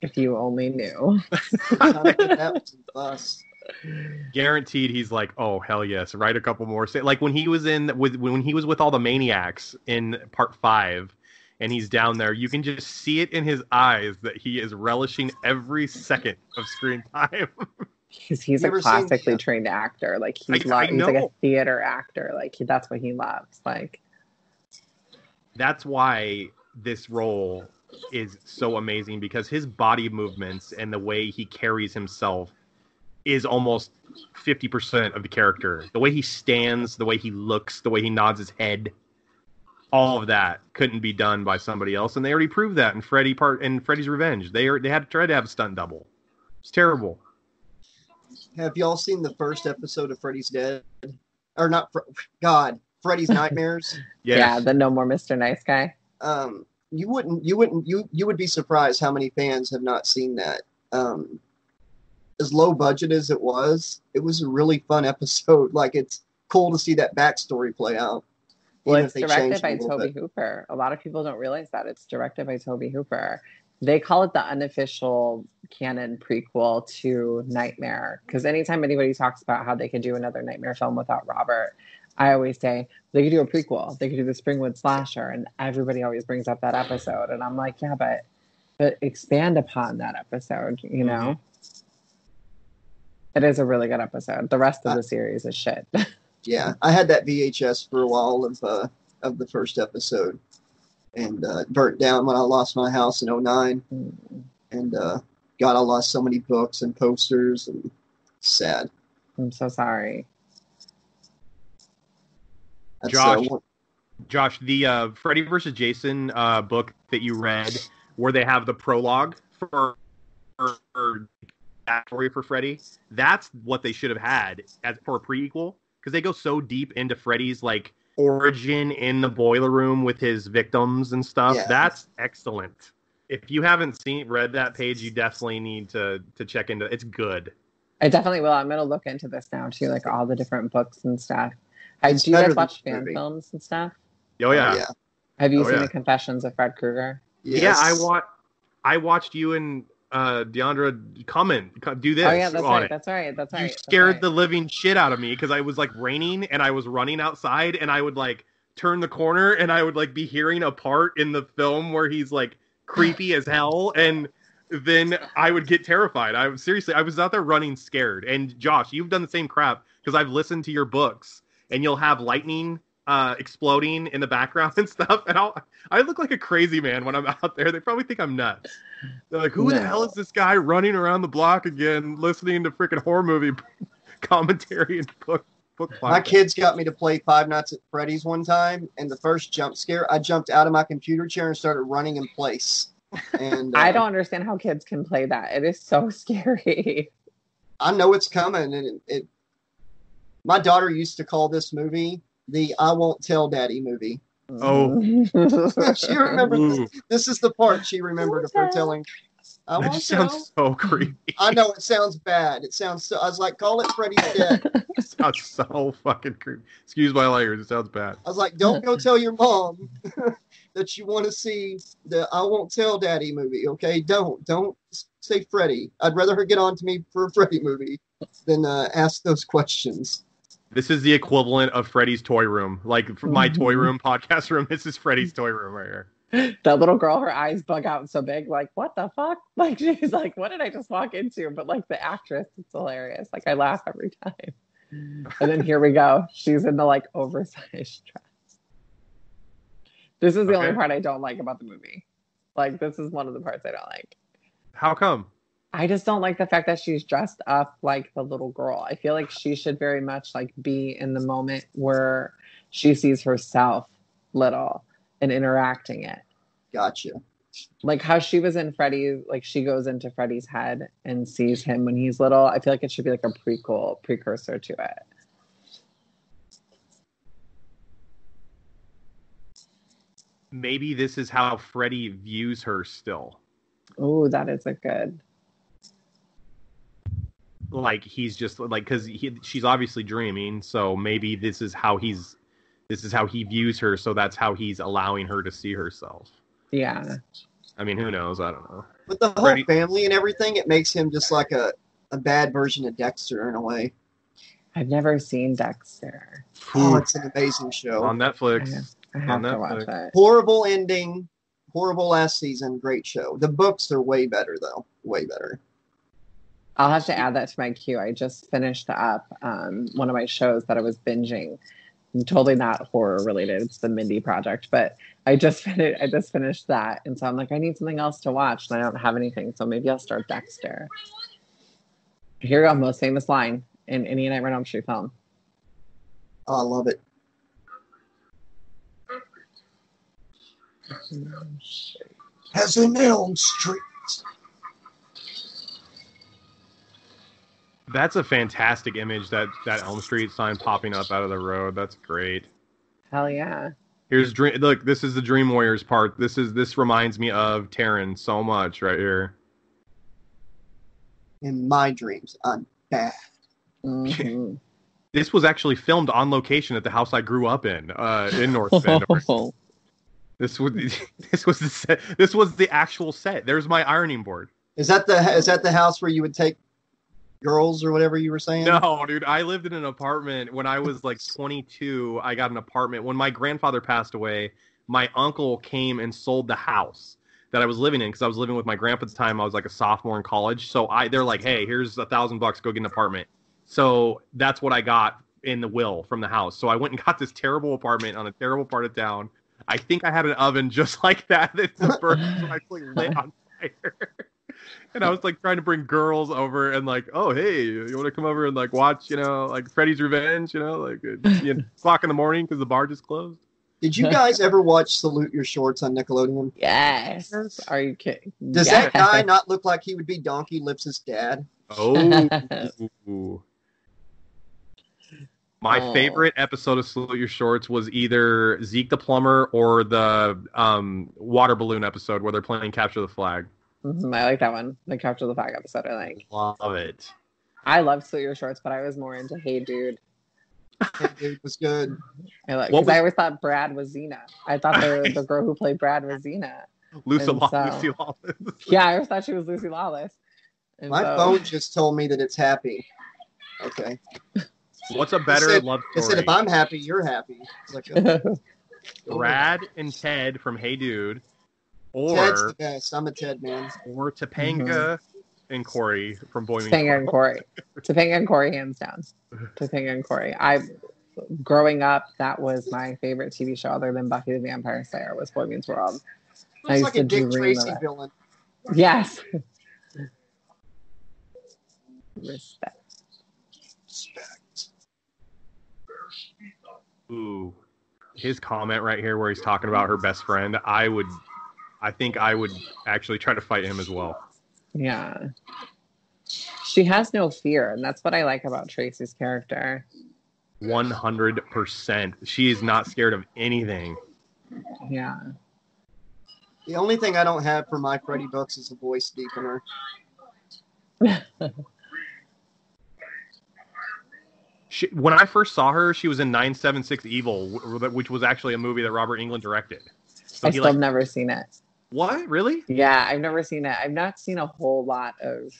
If you only knew. Guaranteed he's like, oh, hell yes. Write a couple more. Like when he was with all the maniacs in part 5 and he's down there, you can just see it in his eyes that he is relishing every second of screen time. Because he's a classically trained actor. Like he's like a theater actor. Like that's what he loves. Like that's why this role is so amazing, because his body movements and the way he carries himself is almost 50% of the character. The way he stands, the way he looks, the way he nods his head, all of that couldn't be done by somebody else. And they already proved that in Freddy's Revenge. They had to try to have a stunt double. It's terrible. Have y'all seen the first episode of Freddy's Dead? Or not, Freddy's Nightmares? Yes. Yeah, the No More Mr. Nice Guy. You would be surprised how many fans have not seen that. As low budget as it was a really fun episode. Like, it's cool to see that backstory play out. Well, it's directed by Tobe Hooper. A lot of people don't realize that. It's directed by Tobe Hooper. They call it the unofficial canon prequel to Nightmare, because anytime anybody talks about how they could do another Nightmare film without Robert, I always say they could do a prequel. They could do the Springwood slasher, and everybody always brings up that episode. And I'm like, yeah, but expand upon that episode, you know? It is a really good episode. The rest of the series is shit. Yeah, I had that VHS for a while of the first episode. And burnt down when I lost my house in 2009. And God, I lost so many books and posters, and sad. I'm so sorry. That's Josh, the Freddy vs. Jason book that you read, where they have the prologue for backstory for Freddy, that's what they should have had as for a prequel, because they go so deep into Freddy's like origin in the boiler room with his victims and stuff. Yeah. That's excellent. If you haven't read that page, you definitely need to check into it. It's good. I definitely will. I'm going to look into this now too, like all the different books and stuff. Do you guys watch fan films and stuff? Oh yeah. Have you seen the Confessions of Fred Krueger? Yes. Yeah, I watched you and Deandra do this. Oh yeah, that's right. That's right. You scared the living shit out of me, because I was like raining and I was running outside, and I would like turn the corner and I would like be hearing a part in the film where he's like creepy as hell, and then I would get terrified. I was out there running scared. And Josh, you've done the same crap, because I've listened to your books, and you'll have lightning exploding in the background and stuff, and I look like a crazy man when I'm out there. They probably think I'm nuts. They're like, who the hell is this guy running around the block again, listening to freaking horror movie commentary and book My kids got me to play Five Nights at Freddy's one time, and the first jump scare, I jumped out of my computer chair and started running in place. And I don't understand how kids can play that. It is so scary. I know it's coming, and it my daughter used to call this movie the I Won't Tell Daddy movie. Oh. She remembers this is the part she remembered of her telling. I won't that tell. Sounds so creepy. I know, it sounds bad. It sounds so, I was like, call it Freddy's Dead. It sounds so fucking creepy. Excuse my language, it sounds bad. I was like, don't go tell your mom that you want to see the I Won't Tell Daddy movie, okay? Don't say Freddy. I'd rather her get on to me for a Freddy movie than ask those questions. This is the equivalent of Freddy's Toy Room. Like, my Toy Room podcast room, this is Freddy's Toy Room right here. That little girl, her eyes bug out so big. Like, what the fuck? Like, she's like, what did I just walk into? But, like, the actress, it's hilarious. Like, I laugh every time. And then here we go. She's in the, like, oversized dress. This is the only part I don't like about the movie. Like, this is one of the parts I don't like. How come? I just don't like the fact that she's dressed up like the little girl. I feel like she should very much like be in the moment where she sees herself little and interacting it. Gotcha. Like how she was in Freddy, like she goes into Freddy's head and sees him when he's little. I feel like it should be like a precursor to it. Maybe this is how Freddy views her still. Oh, that is a good. Like, he's just like, because she's obviously dreaming, so maybe this is how he views her, so that's how he's allowing her to see herself. Yeah. I mean, who knows? I don't know. But the whole family and everything, it makes him just like a bad version of Dexter in a way. I've never seen Dexter. Oh, it's an amazing show. On Netflix. I have to watch it. Horrible ending. Horrible last season. Great show. The books are way better, though. Way better. I'll have to add that to my queue. I just finished up one of my shows that I was binging. I'm totally not horror related. It's the Mindy Project. But I just finished that. And so I'm like, I need something else to watch. And I don't have anything. So maybe I'll start Dexter. Here we go. Most famous line in any Nightmare on Elm Street film. Oh, I love it. As in Elm Street. That's a fantastic image, that Elm Street sign popping up out of the road. That's great. Hell yeah. Here's Dream. Look, this is the Dream Warriors part. This reminds me of Taryn so much right here. In my dreams, I'm bad. Mm-hmm. This was actually filmed on location at the house I grew up in North Bend. This was the actual set. There's my ironing board. Is that the house where you would take girls or whatever you were saying? No, dude. I lived in an apartment when I was like 22. I got an apartment. When my grandfather passed away, my uncle came and sold the house that I was living in, because I was living with my grandpa at the time. I was like a sophomore in college. So they're like, hey, here's $1,000. Go get an apartment. So that's what I got in the will from the house. So I went and got this terrible apartment on a terrible part of town. I think I had an oven just like that. The burns were actually lit on fire. And I was like trying to bring girls over and like, oh, hey, you want to come over and like watch, like Freddy's Revenge, like 6 o'clock in the morning because the bar just closed. Did you guys ever watch Salute Your Shorts on Nickelodeon? Yes. Are you kidding? Does that guy not look like he would be Donkey Lips' dad? Oh. My favorite episode of Salute Your Shorts was either Zeke the Plumber or the water balloon episode where they're playing Capture the Flag. Mm-hmm. I like that one. The Capture the Flag episode, I like. Love it. I love Salute Your Shorts, but I was more into Hey Dude. It was good. I always thought Brad was Xena. I thought the girl who played Brad was Xena. Lucy Lawless. Yeah, I always thought she was Lucy Lawless. And my phone just told me that it's happy. Okay. What's a better love story? It said, if I'm happy, you're happy. It's like Brad and Ted from Hey Dude. Or Ted's the best. I'm a Ted man. Or Topanga. Mm-hmm. And Corey from Boy Meets World. Topanga and Corey, hands down. Topanga and Corey. Growing up, that was my favorite TV show other than Buffy the Vampire Slayer was Boy Meets World. It's like a Dick Tracy villain. Yes. Respect. Ooh. His comment right here where he's talking about her best friend, I think I would actually try to fight him as well. Yeah. She has no fear, and that's what I like about Tracy's character. 100%. She is not scared of anything. Yeah. The only thing I don't have for my Freddy Bucks is a voice deepener. When I first saw her, she was in 976 Evil, which was actually a movie that Robert Englund directed. So I've still never seen it. What? Really? Yeah, I've never seen it. I've not seen a whole lot of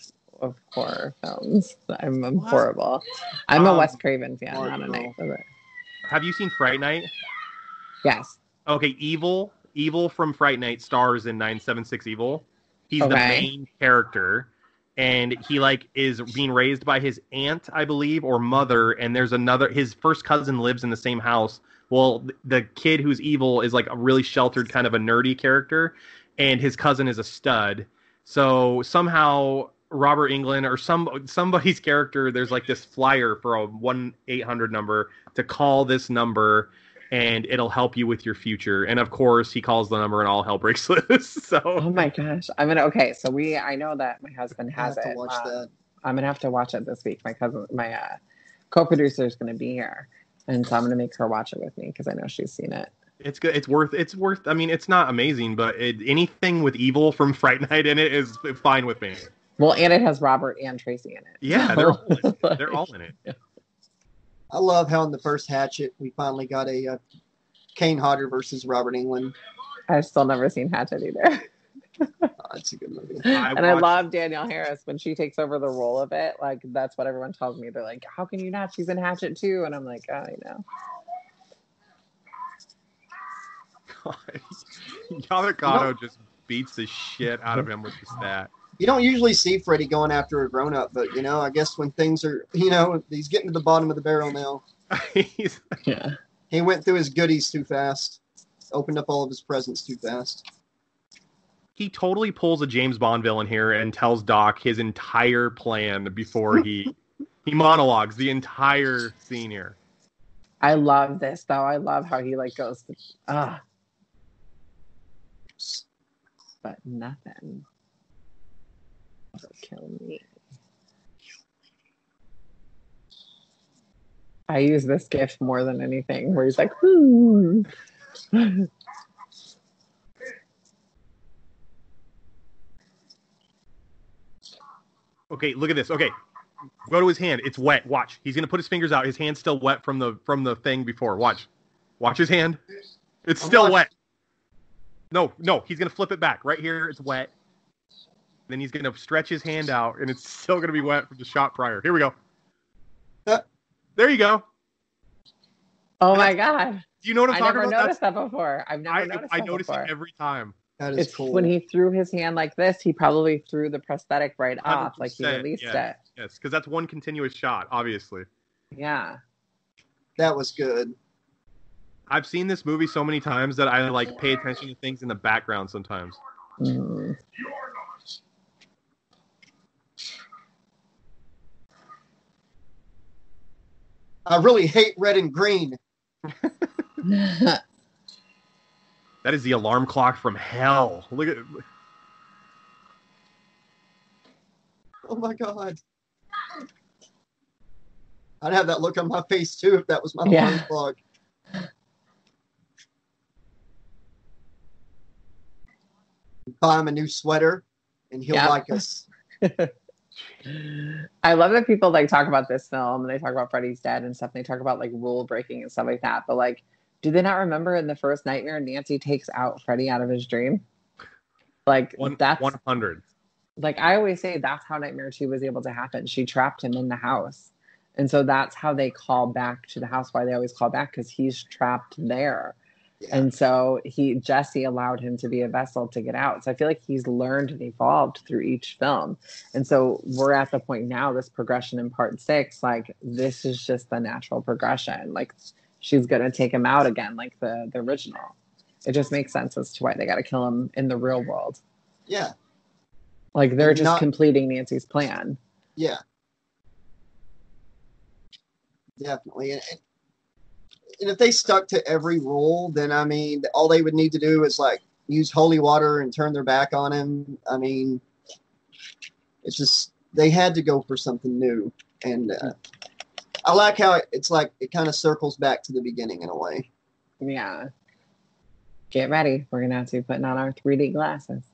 horror films. I'm horrible. I'm a Wes Craven fan, not a Night. Have you seen Fright Night? Yes. Okay, Evil from Fright Night stars in 976 Evil. He's the main character, and he is being raised by his aunt, I believe, or mother, and there's his first cousin lives in the same house. Well, the kid who's evil is like a really sheltered kind of a nerdy character, and his cousin is a stud. So somehow Robert Englund or somebody's character, there's like this flyer for a 1-800 number to call this number, and it'll help you with your future. And of course, he calls the number, and all hell breaks loose. So, oh my gosh, I know that my husband has it. I'm gonna have to watch it this week. My cousin, my co-producer is gonna be here. And so I'm going to make her watch it with me because I know she's seen it. It's good. It's worth. I mean, it's not amazing, but anything with evil from Fright Night in it is fine with me. Well, and it has Robert and Tracy in it. Yeah, they're all in it. They're all in it. Yeah. I love how in the first Hatchet we finally got a Kane Hodder versus Robert Englund. I've still never seen Hatchet either. That's a good movie. I love Danielle Harris when she takes over the role of it. Like, that's what everyone tells me. They're like, "How can you not? She's in Hatchet too." And I'm like, "Oh, you know." Yadagato just beats the shit out of him with his bat. You don't usually see Freddy going after a grown-up, but, you know, I guess when things are, you know, he's getting to the bottom of the barrel now. Yeah. He went through his goodies too fast. Opened up all of his presents too fast. He totally pulls a James Bond villain here and tells Doc his entire plan before he he monologues the entire scene here. I love this, though. I love how he, like, goes, but nothing will kill me. I use this gif more than anything, where he's like, "Ooh." Okay, look at this. Okay, go to his hand. It's wet. Watch. He's gonna put his fingers out. His hand's still wet from the thing before. Watch his hand. It's still wet. No, he's going to flip it back. Right here, it's wet. Then he's going to stretch his hand out, and it's still going to be wet from the shot prior. Here we go. There you go. Oh, my God. Do you know what I'm talking about? I've never noticed that before. I notice it every time. That is cool. When he threw his hand like this, he probably threw the prosthetic right off, like he released it. Yes, because that's one continuous shot, obviously. Yeah. That was good. I've seen this movie so many times that I like pay attention to things in the background sometimes. Mm. I really hate red and green. That is the alarm clock from hell. Look at it. Oh my God. I'd have that look on my face too if that was my alarm clock. Buy him a new sweater, and he'll like us. I love that people like talk about this film, and they talk about Freddy's Dead and stuff, and they talk about like rule breaking and stuff like that. But like, do they not remember in the first Nightmare, Nancy takes out Freddy out of his dream? Like that's 100. Like I always say, that's how Nightmare 2 was able to happen. She trapped him in the house, and so that's how they call back to the house. Why they always call back, because he's trapped there. Yeah. And so Jesse allowed him to be a vessel to get out. So I feel like he's learned and evolved through each film. And so we're at the point now, this progression in part 6, like this is just the natural progression. Like she's going to take him out again, like the original. It just makes sense as to why they got to kill him in the real world. Yeah. Like they're just completing Nancy's plan. Yeah. Definitely. And if they stuck to every rule, then, I mean, all they would need to do is, like, use holy water and turn their back on him. I mean, it's just they had to go for something new. And I like how it's like it kind of circles back to the beginning in a way. Yeah. Get ready. We're going to have to be putting on our 3D glasses.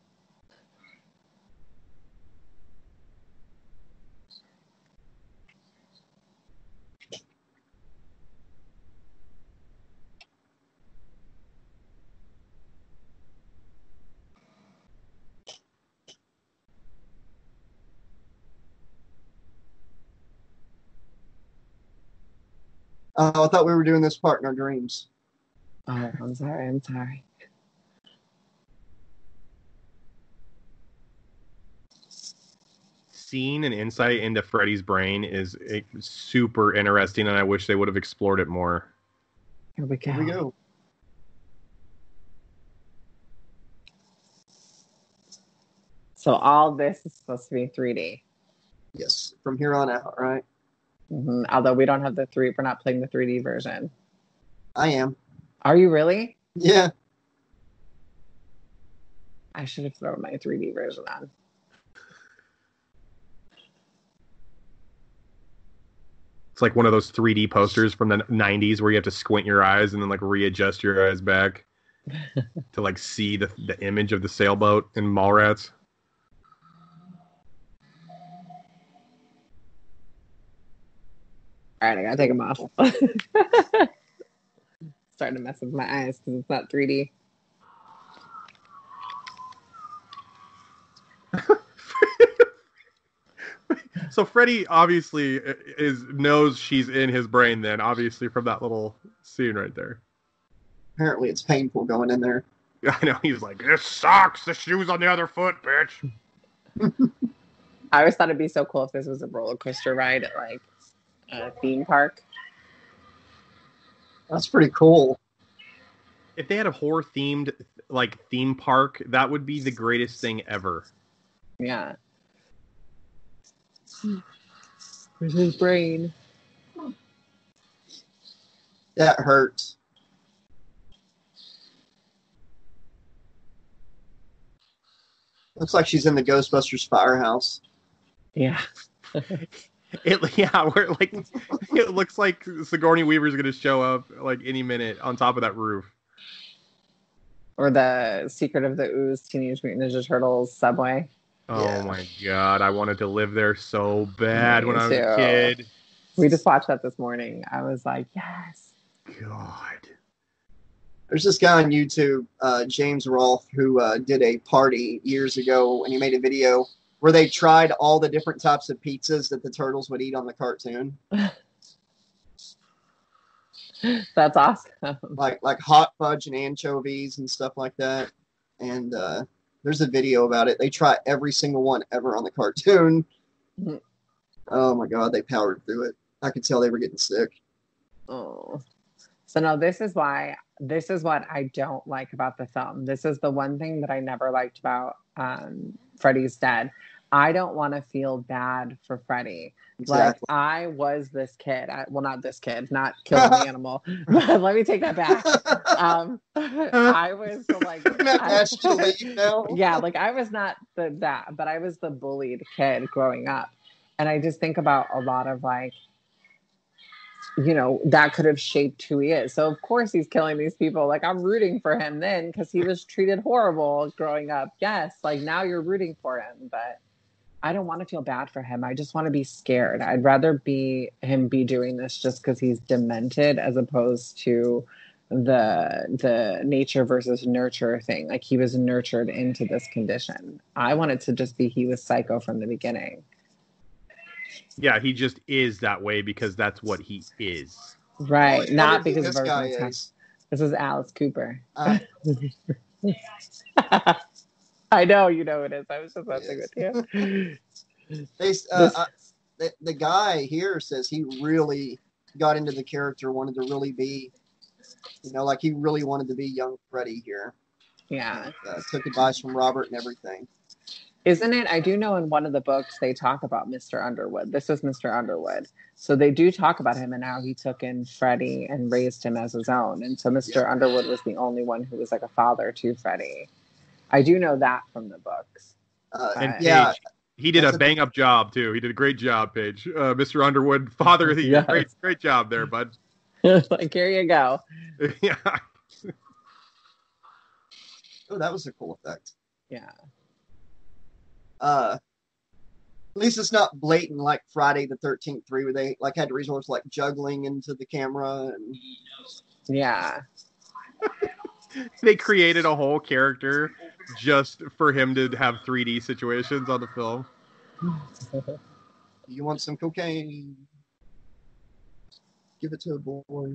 Oh, I thought we were doing this part in our dreams. Oh, I'm sorry. Seeing an insight into Freddy's brain is super interesting, and I wish they would have explored it more. Here we go. So all this is supposed to be 3D. Yes, from here on out, right? Mm-hmm. Although we don't have we're not playing the 3D version. I am. Are you really? Yeah. I should have thrown my 3D version on. It's like one of those 3D posters from the 90s where you have to squint your eyes and then like readjust your eyes back to like see the image of the sailboat in Mallrats. All right, I gotta take them off. Starting to mess with my eyes because it's not 3D. So Freddy obviously knows she's in his brain then, obviously, from that little scene right there. Apparently it's painful going in there. I know, he's like, this sucks! The shoe's on the other foot, bitch! I always thought it'd be so cool if this was a roller coaster ride at, like, a theme park. That's pretty cool. If they had a horror-themed, like, theme park, that would be the greatest thing ever. Yeah. Where's his brain? That hurts. Looks like she's in the Ghostbusters firehouse. Yeah. We're like, it looks like Sigourney Weaver's going to show up like any minute on top of that roof. Or the Secret of the Ooze, Teenage Mutant Ninja Turtles subway. Oh yeah. My God, I wanted to live there so bad when I was a kid. We just watched that this morning. I was like, yes. God. There's this guy on YouTube, James Rolfe, who did a party years ago, and he made a video where they tried all the different types of pizzas that the turtles would eat on the cartoon. That's awesome. Like hot fudge and anchovies and stuff like that. And there's a video about it. They try every single one ever on the cartoon. Mm-hmm. Oh, my God. They powered through it. I could tell they were getting sick. Oh. So, no, this is what I don't like about the film. This is the one thing that I never liked about Freddy's Dead. I don't want to feel bad for Freddy. Exactly. Like, I was this kid. Not this kid. Not killing the animal. Let me take that back. I was like... Yeah, like, I was not that, but I was the bullied kid growing up. And I just think about a lot of, like, you know, that could have shaped who he is. So, of course, he's killing these people. Like, I'm rooting for him then because he was treated horrible growing up. Yes, like, now you're rooting for him, but I don't want to feel bad for him. I just want to be scared. I'd rather him be doing this just because he's demented as opposed to the nature versus nurture thing. Like, he was nurtured into this condition. I want it to just be he was psycho from the beginning. Yeah, he just is that way because that's what he is. Right, well, not because this of our guy is. This is Alice Cooper. I know you know it is. I was just messing with you. The guy here says he really got into the character, wanted to really be, you know, like he really wanted to be young Freddy here. Yeah. Took advice from Robert and everything. Isn't it? I do know in one of the books they talk about Mr. Underwood. This is Mr. Underwood. So they do talk about him and how he took in Freddy and raised him as his own. And so Mr. Underwood was the only one who was like a father to Freddy. I do know that from the books. And Paige, he did a bang-up job, too. He did a great job, Paige. Mr. Underwood, father of the year. Great job there, bud. Like, here you go. Yeah. Oh, that was a cool effect. Yeah. At least it's not blatant like Friday the 13th 3 where they like had to resort to like juggling into the camera and yeah. They created a whole character just for him to have 3D situations on the film. You want some cocaine? Give it to a boy.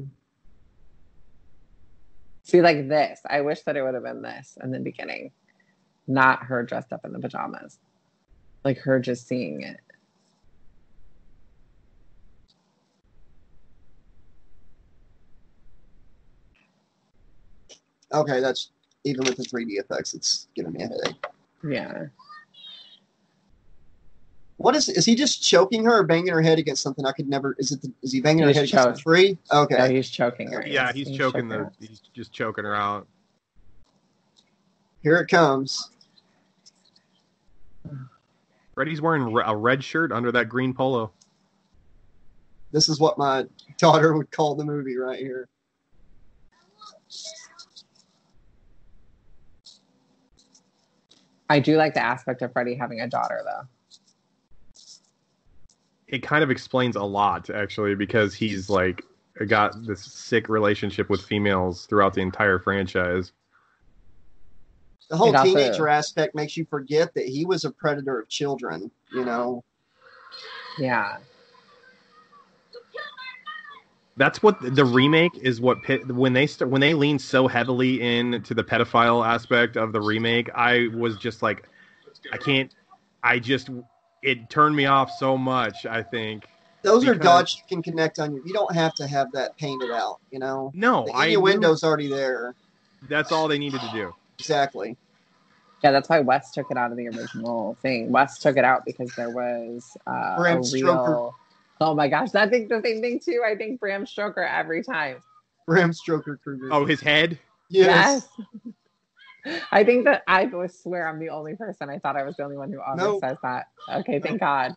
See, like this. I wish that it would have been this in the beginning. Not her dressed up in the pajamas. Like her just seeing it. Okay, that's even with the 3D effects, it's giving me a headache. Yeah. What is he just choking her or banging her head against something? I could never. Is he banging her head against the tree? Okay. No, he's choking her. Yeah, he's choking her. He's just choking her out. Here it comes. Freddy's wearing a red shirt under that green polo. This is what my daughter would call the movie right here. I do like the aspect of Freddy having a daughter, though. It kind of explains a lot, actually, because he's, like, got this sick relationship with females throughout the entire franchise. The whole teenager aspect makes you forget that he was a predator of children, you know? Yeah. That's what the remake is. When they lean so heavily into the pedophile aspect of the remake, I was just like, I can't. It turned me off so much. I think those are dots you can connect on. You don't have to have that painted out. You know, no, the innuendo's already there. That's all they needed to do. Exactly. Yeah, that's why Wes took it out of the original thing. Wes took it out because there was a real. Oh my gosh, I think the same thing too. I think Bram Stoker every time. Bram Stoker Kruger. Oh, his head? Yes. I think that I swear I'm the only person. I thought I was the only one who always says that. Okay, thank God.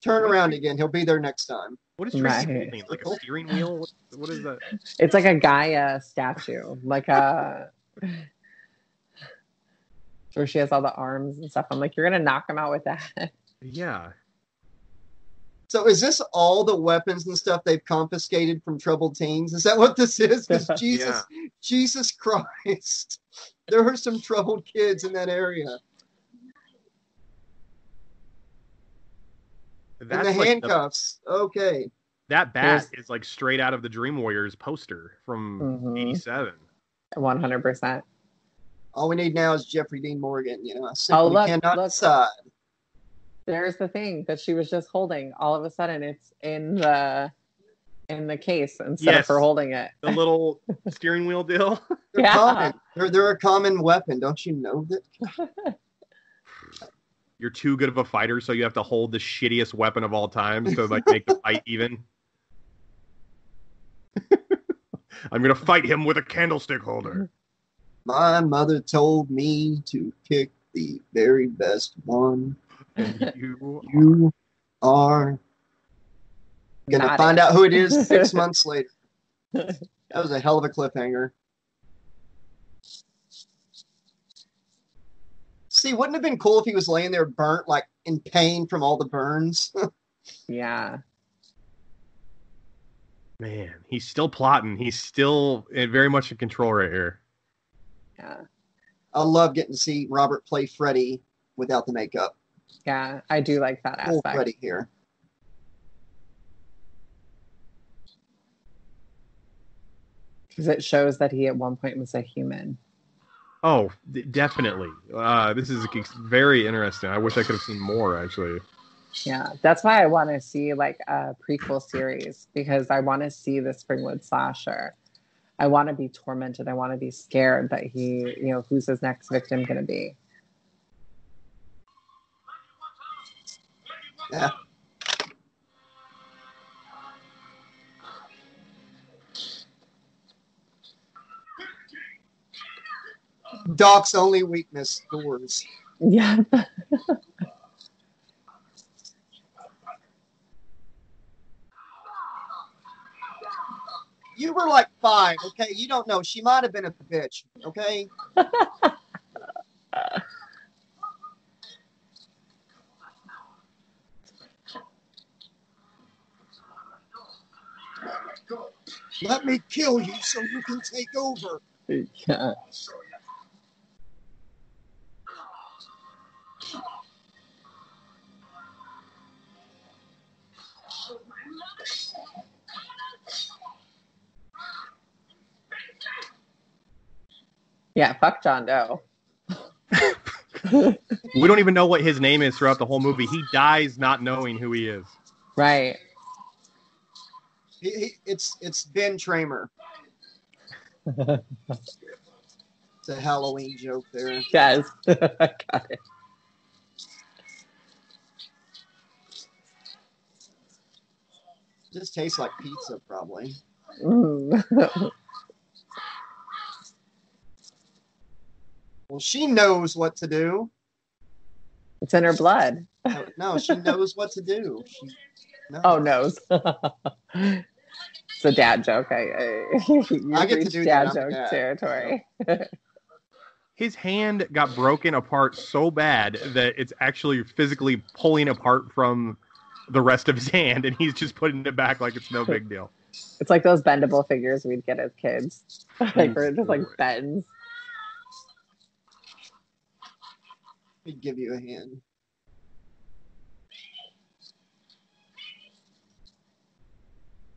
Turn around again. He'll be there next time. What is Tracy holding? Like a steering wheel? What is that? It's like a Gaia statue. Like a... where she has all the arms and stuff. I'm like, you're going to knock him out with that. Yeah. So is this all the weapons and stuff they've confiscated from troubled teens? Is that what this is? Because Jesus Christ. There are some troubled kids in that area. That's and the handcuffs. Like okay. That bat is like straight out of the Dream Warriors poster from 87. 100%. All we need now is Jeffrey Dean Morgan. You know, I simply cannot decide. There's the thing that she was just holding. All of a sudden, it's in the case instead of her holding it. The little steering wheel deal. Common. They're a common weapon. Don't you know that? You're too good of a fighter, so you have to hold the shittiest weapon of all time to like make the fight even. I'm gonna fight him with a candlestick holder. My mother told me to pick the very best one. And you are going to find out who it is 6 months later. That was a hell of a cliffhanger. See, wouldn't it have been cool if he was laying there burnt, like in pain from all the burns? Yeah. Man, he's still plotting. He's still very much in control right here. Yeah. I love getting to see Robert play Freddy without the makeup. Yeah, I do like that aspect. Old Freddy here. Because it shows that he at one point was a human. Oh, definitely. This is very interesting. I wish I could have seen more, actually. Yeah, that's why I want to see like a prequel series, because I want to see the Springwood slasher. I want to be tormented. I want to be scared that he, you know, who's his next victim going to be? Yeah. Doc's only weakness, doors. Yeah. You were like 5, okay? You don't know. She might have been a bitch, okay? Let me kill you so you can take over. Yeah. Yeah, fuck John Doe. We don't even know what his name is throughout the whole movie. He dies not knowing who he is. Right. It's Ben Tramer. It's a Halloween joke there. Yes, I got it. Just tastes like pizza, probably. Mm. Well, she knows what to do. It's in her blood. No, she knows what to do. Knows. It's a dad joke. I get to do dad joke territory. His hand got broken apart so bad that it's actually physically pulling apart from the rest of his hand, and he's just putting it back like it's no big deal. It's like those bendable figures we'd get as kids. Like we're just like bends. He'd give you a hand.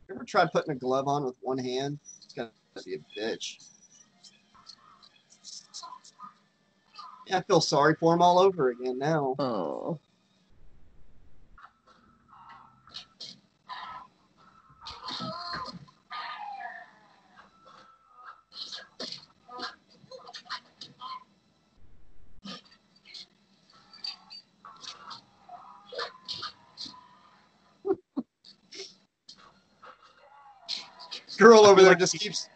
You ever tried putting a glove on with one hand? It's gonna be a bitch. Yeah, I feel sorry for him all over again now. Oh. Girl over there like just keeps.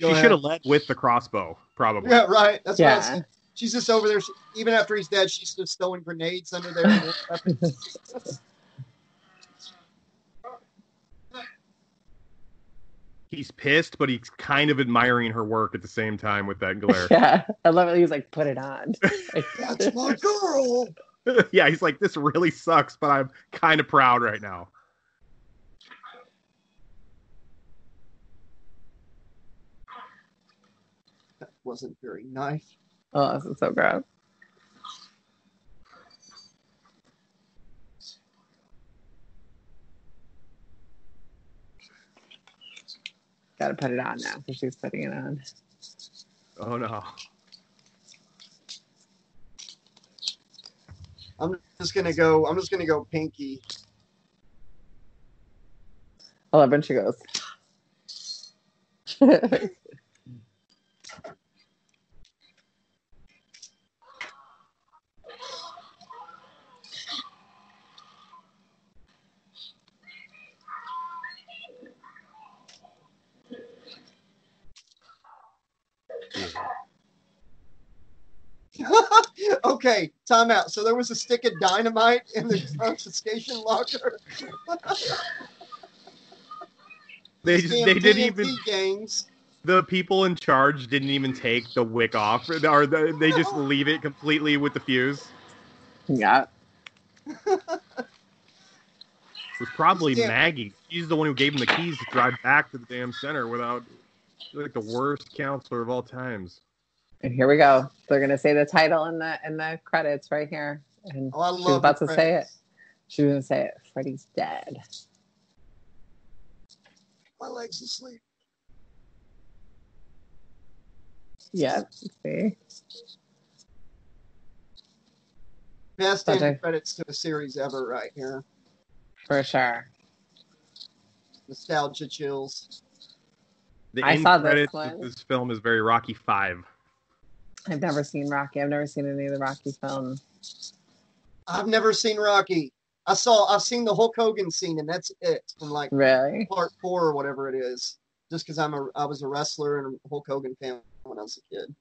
She should have led with the crossbow, probably. Yeah, right. That's what I was. She's just over there. Even after he's dead, she's just throwing grenades under there. He's pissed, but he's kind of admiring her work at the same time with that glare. Yeah, I love it. He's like, "Put it on." That's my girl. Yeah, he's like, "This really sucks, but I'm kind of proud right now." Wasn't very nice. Oh, this is so gross. Gotta put it on now. She's putting it on. Oh no. I'm just gonna go pinky. I love when she goes. Okay, time out. So there was a stick of dynamite in the confiscation locker. They didn't even gangs. The people in charge didn't even take the wick off, or they just leave it completely with the fuse. Yeah. It was probably Maggie. She's the one who gave him the keys to drive back to the damn center without. She's like the worst counselor of all times. And here we go. They're going to say the title in the credits right here. And I love she was about to say it. She was going to say it. Freddy's dead. My leg's asleep. Yeah. See? Best ending credits to a series ever right here. For sure. Nostalgia chills. The end credits of this film is very Rocky V. I've never seen Rocky. I've never seen any of the Rocky films. I've never seen Rocky. I've seen the Hulk Hogan scene, and that's it. From like really? part 4 or whatever it is. Just because I was a wrestler and a Hulk Hogan fan when I was a kid.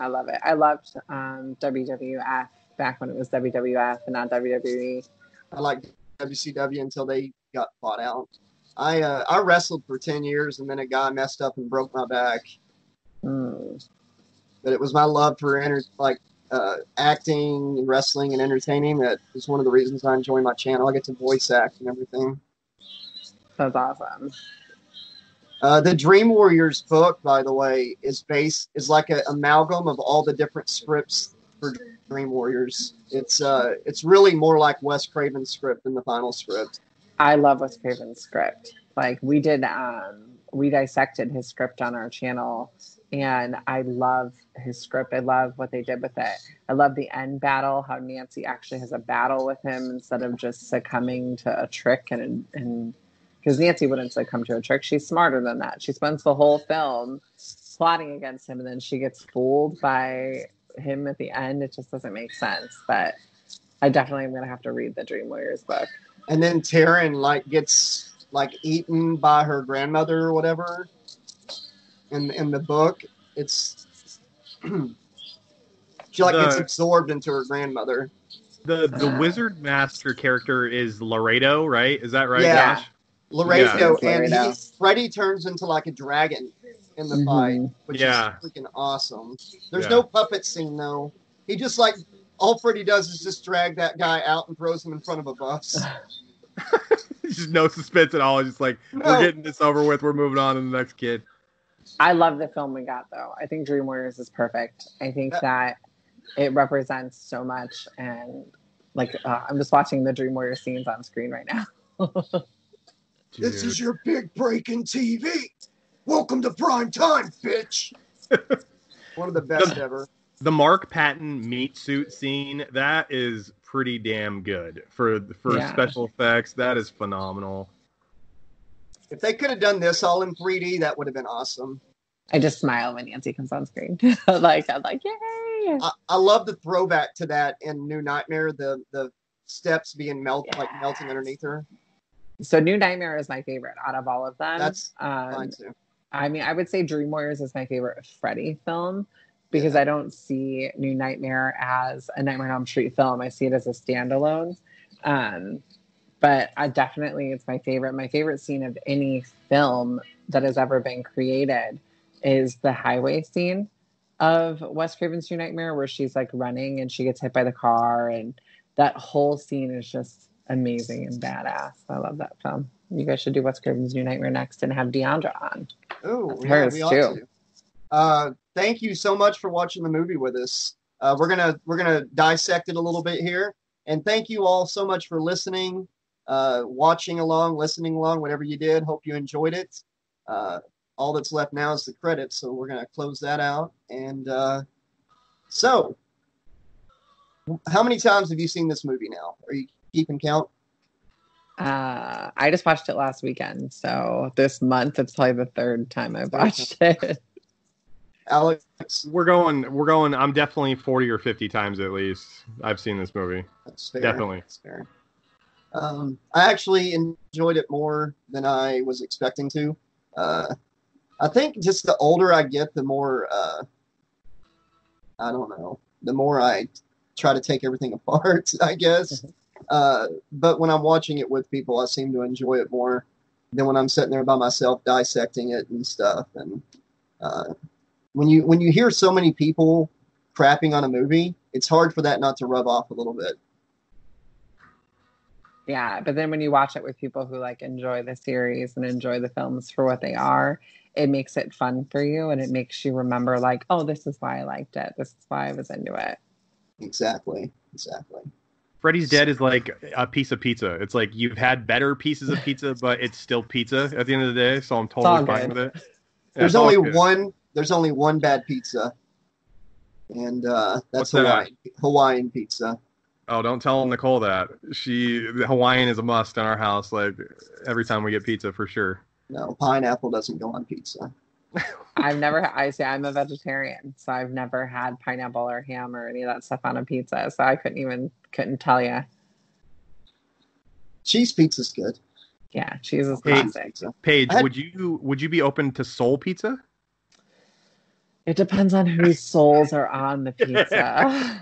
I love it. I loved WWF back when it was WWF and not WWE. I liked WCW until they got bought out. I wrestled for 10 years, and then a guy messed up and broke my back. Mm. But it was my love for acting, wrestling, and entertaining that is one of the reasons I enjoy my channel. I get to voice act and everything. That's awesome. The Dream Warriors book, by the way, is like an amalgam of all the different scripts for Dream Warriors. It's really more like Wes Craven's script than the final script. I love Wes Craven's script. Like we did, we dissected his script on our channel. And I love his script. I love what they did with it. I love the end battle, how Nancy actually has a battle with him instead of just succumbing to a trick. And because Nancy wouldn't succumb to a trick. She's smarter than that. She spends the whole film plotting against him, and then she gets fooled by him at the end. It just doesn't make sense. But I definitely am going to have to read the Dream Warriors book. And then Taryn, gets, eaten by her grandmother or whatever. In the book, it's She like gets absorbed into her grandmother. The Wizard Master character is Laredo, right? Is that right, yeah. Josh? Laredo, yeah. And Freddy turns into like a dragon in the fight, which is freaking awesome. There's no puppet scene though. He just like all Freddy does is just drag that guy out and throws him in front of a bus. Just no suspense at all. It's just like we're getting this over with. We're moving on to the next kid. I love the film we got though. I think Dream Warriors is perfect. I think that it represents so much, and like I'm just watching the Dream Warriors scenes on screen right now. This is your big break in TV. Welcome to prime time, bitch. One of the best ever. The Mark Patton meat suit scene, that is pretty damn good for special effects. That is phenomenal. If they could have done this all in 3D, that would have been awesome. I just smile when Nancy comes on screen. I'm like, yay! I love the throwback to that in New Nightmare. The steps being melting underneath her. So New Nightmare is my favorite out of all of them. That's fine too. I mean, I would say Dream Warriors is my favorite Freddy film because I don't see New Nightmare as a Nightmare on Elm Street film. I see it as a standalone. But definitely it's my favorite. My favorite scene of any film that has ever been created is the highway scene of Wes Craven's New Nightmare where she's like running and she gets hit by the car. And that whole scene is just amazing and badass. I love that film. You guys should do Wes Craven's New Nightmare next and have Deandra on. Oh, yeah, we all do. Thank you so much for watching the movie with us. We're gonna dissect it a little bit here, and thank you all so much for listening, watching along, listening along, whatever you did. Hope you enjoyed it. All that's left now is the credits, so we're gonna close that out. And so, how many times have you seen this movie now? Are you keeping count? I just watched it last weekend, so this month it's probably the third time I've watched it. Alex, we're going. I'm definitely 40 or 50 times at least. I've seen this movie. That's fair. Definitely. That's fair. I actually enjoyed it more than I was expecting to. I think just the older I get, the more I don't know. The more I try to take everything apart, I guess. But when I'm watching it with people, I seem to enjoy it more than when I'm sitting there by myself dissecting it and stuff. And when you hear so many people crapping on a movie, it's hard for that not to rub off a little bit. Yeah, but then when you watch it with people who like enjoy the series and enjoy the films for what they are, it makes it fun for you, and it makes you remember like, oh, this is why I liked it. This is why I was into it. Exactly. Freddy's Dead is like a piece of pizza. It's like you've had better pieces of pizza, but it's still pizza at the end of the day. So I'm totally fine with it. Yeah, There's only one bad pizza, and that's Hawaiian pizza. Oh, don't tell Nicole that. The Hawaiian is a must in our house. Like every time we get pizza, for sure. No, pineapple doesn't go on pizza. I'm a vegetarian, so I've never had pineapple or ham or any of that stuff on a pizza, so I couldn't tell you. Cheese pizza's good. Yeah, cheese is classic. Paige, would you be open to soul pizza? It depends on whose souls are on the pizza.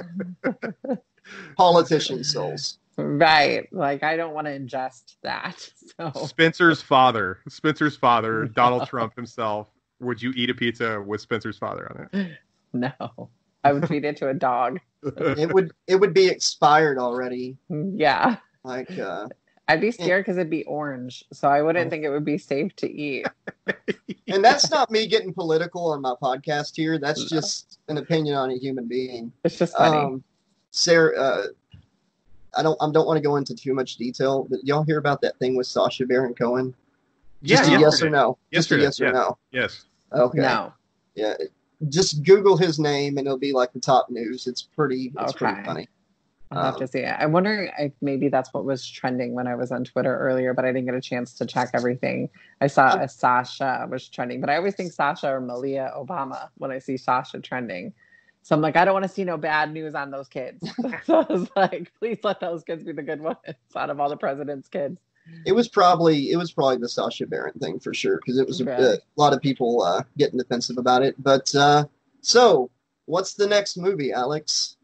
Politician souls. Right. Like, I don't want to ingest that. So. Spencer's father, Donald Trump himself. Would you eat a pizza with Spencer's father on it? No. I would feed it to a dog. It would be expired already. Yeah. Like I'd be scared because it'd be orange, so I wouldn't think it would be safe to eat. And that's not me getting political on my podcast here. That's just an opinion on a human being. It's just funny. Sarah, I don't want to go into too much detail, but y'all hear about that thing with Sacha Baron Cohen? Just a yes or no. Yes. Okay. No. Yeah. Just Google his name and it'll be like the top news. It's pretty funny. I'll have to see it. I'm wondering if maybe that's what was trending when I was on Twitter earlier, but I didn't get a chance to check everything. I saw Sasha was trending, but I always think Sasha or Malia Obama when I see Sasha trending. So I'm like, I don't want to see no bad news on those kids. So I was like, please let those kids be the good ones out of all the president's kids. It was probably the Sacha Baron thing for sure, because it was a lot of people getting defensive about it. But so What's the next movie, Alex?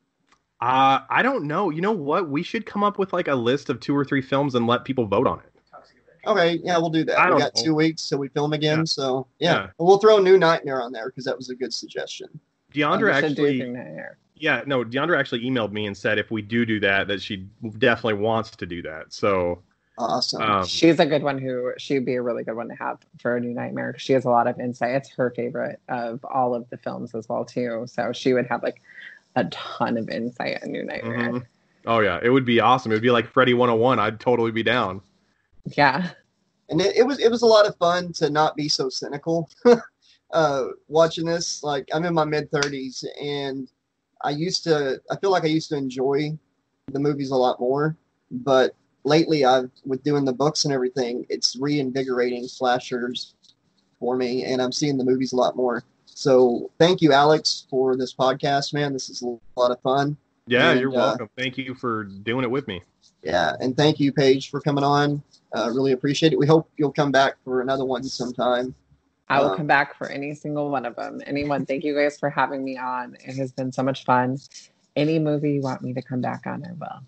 I don't know. You know what? We should come up with like a list of 2 or 3 films and let people vote on it. Okay, yeah, we'll do that. We got 2 weeks till we film again, so yeah. We'll throw New Nightmare on there because that was a good suggestion. DeAndra DeAndra actually emailed me and said if we do that, that she definitely wants to do that. So awesome. She's a good one who she'd be a really good one to have for a New Nightmare. She has a lot of insight. It's her favorite of all of the films as well too. So she would have like a ton of insight on New Nightmare. Mm-hmm. Oh yeah, it would be awesome. It would be like Freddy 101. I'd totally be down. Yeah. And it was a lot of fun to not be so cynical watching this. Like, I'm in my mid-30s, and I feel like I used to enjoy the movies a lot more. But lately, with doing the books and everything, it's reinvigorating slashers for me, and I'm seeing the movies a lot more. So thank you, Alex, for this podcast, man. This is a lot of fun. Yeah, and you're welcome. Thank you for doing it with me. Yeah, and thank you, Paige, for coming on. Really appreciate it. We hope you'll come back for another one sometime. I will come back for any single one of them. Anyone, thank you guys for having me on. It has been so much fun. Any movie you want me to come back on, I will.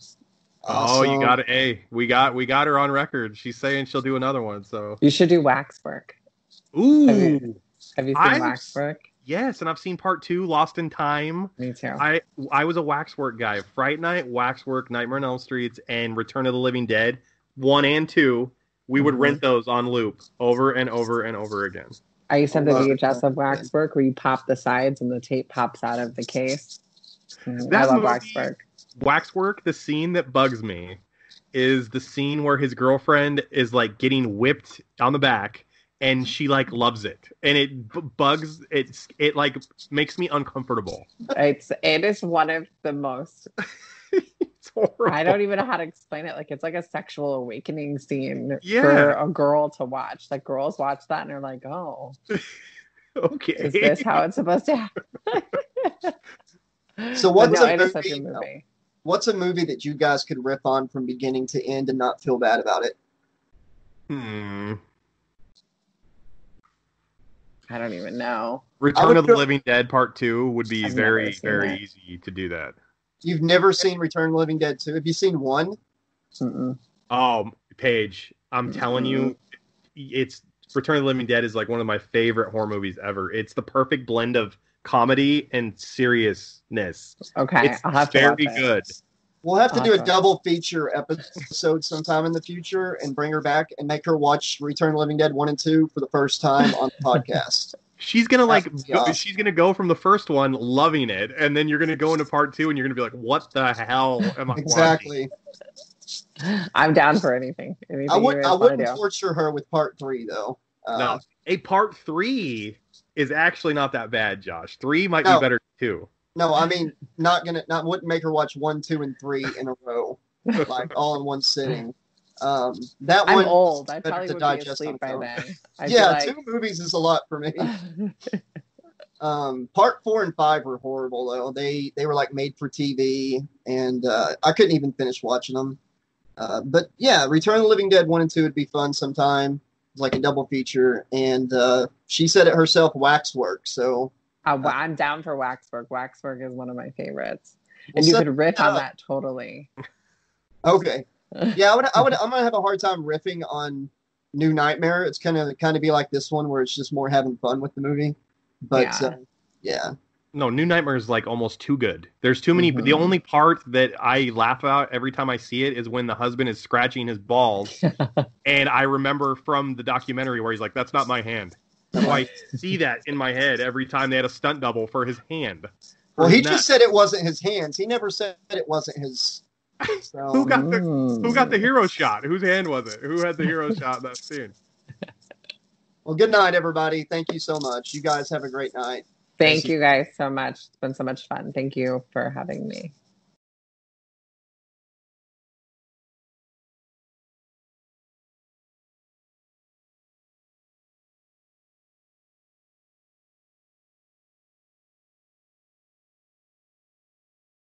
Awesome. Oh, you got it. Hey, we got her on record. She's saying she'll do another one. So you should do Wax Work. Ooh. Have you seen Wax Work? Yes, and I've seen part 2, Lost in Time. Me too. I was a Waxwork guy. Fright Night, Waxwork, Nightmare on Elm Street, and Return of the Living Dead. 1 and 2, we would rent those on loop over and over and over again. I used to have the VHS of Waxwork where you pop the sides and the tape pops out of the case. I love Waxwork. Waxwork, the scene that bugs me is the scene where his girlfriend is like getting whipped on the back. And she like loves it, and it bugs. It like makes me uncomfortable. It is one of the most. It's horrible. I don't even know how to explain it. Like, it's like a sexual awakening scene for a girl to watch. Like, girls watch that and they're like, "Oh, okay, is this how it's supposed to happen?" So what's a movie? What's a movie that you guys could riff on from beginning to end and not feel bad about it? I don't even know. Return of the Living Dead Part 2 would be very, very easy to do that. You've never seen Return of the Living Dead 2? Have you seen 1? Mm-mm. Oh, Paige, I'm telling you, it's Return of the Living Dead is like one of my favorite horror movies ever. It's the perfect blend of comedy and seriousness. Okay, it's very good. We'll have to do a double feature episode sometime in the future and bring her back and make her watch Return of the Living Dead 1 and 2 for the first time on the podcast. She's going to go from the first one loving it, and then you're going to go into part 2 and you're going to be like, what the hell am I watching? Exactly. I'm down for anything. I wouldn't torture her with part 3, though. No. A part 3 is actually not that bad, Josh. 3 might be better too. No, I mean, wouldn't make her watch 1, 2, and 3 in a row, like all in one sitting. I'm old. I probably would be asleep by then. Yeah, 2 movies is a lot for me. Part 4 and 5 were horrible though. They were like made for TV, and I couldn't even finish watching them. But yeah, Return of the Living Dead 1 and 2 would be fun sometime, like a double feature. And she said it herself, Waxwork. So. I'm down for Waxwork. Waxwork is one of my favorites, and you could riff on that totally. Okay, yeah, I would. I'm gonna have a hard time riffing on New Nightmare. It's kind of be like this one where it's just more having fun with the movie. But yeah. No, New Nightmare is like almost too good. There's too many. But the only part that I laugh out every time I see it is when the husband is scratching his balls, and I remember from the documentary where he's like, "That's not my hand." So I see that in my head every time they had a stunt double for his hand. Well, he just said it wasn't his hands. He never said it wasn't his. So. Who got the hero shot? Whose hand was it? Who had the hero shot in that scene? Well, good night, everybody. Thank you so much. You guys have a great night. Thank you guys so much. It's been so much fun. Thank you for having me.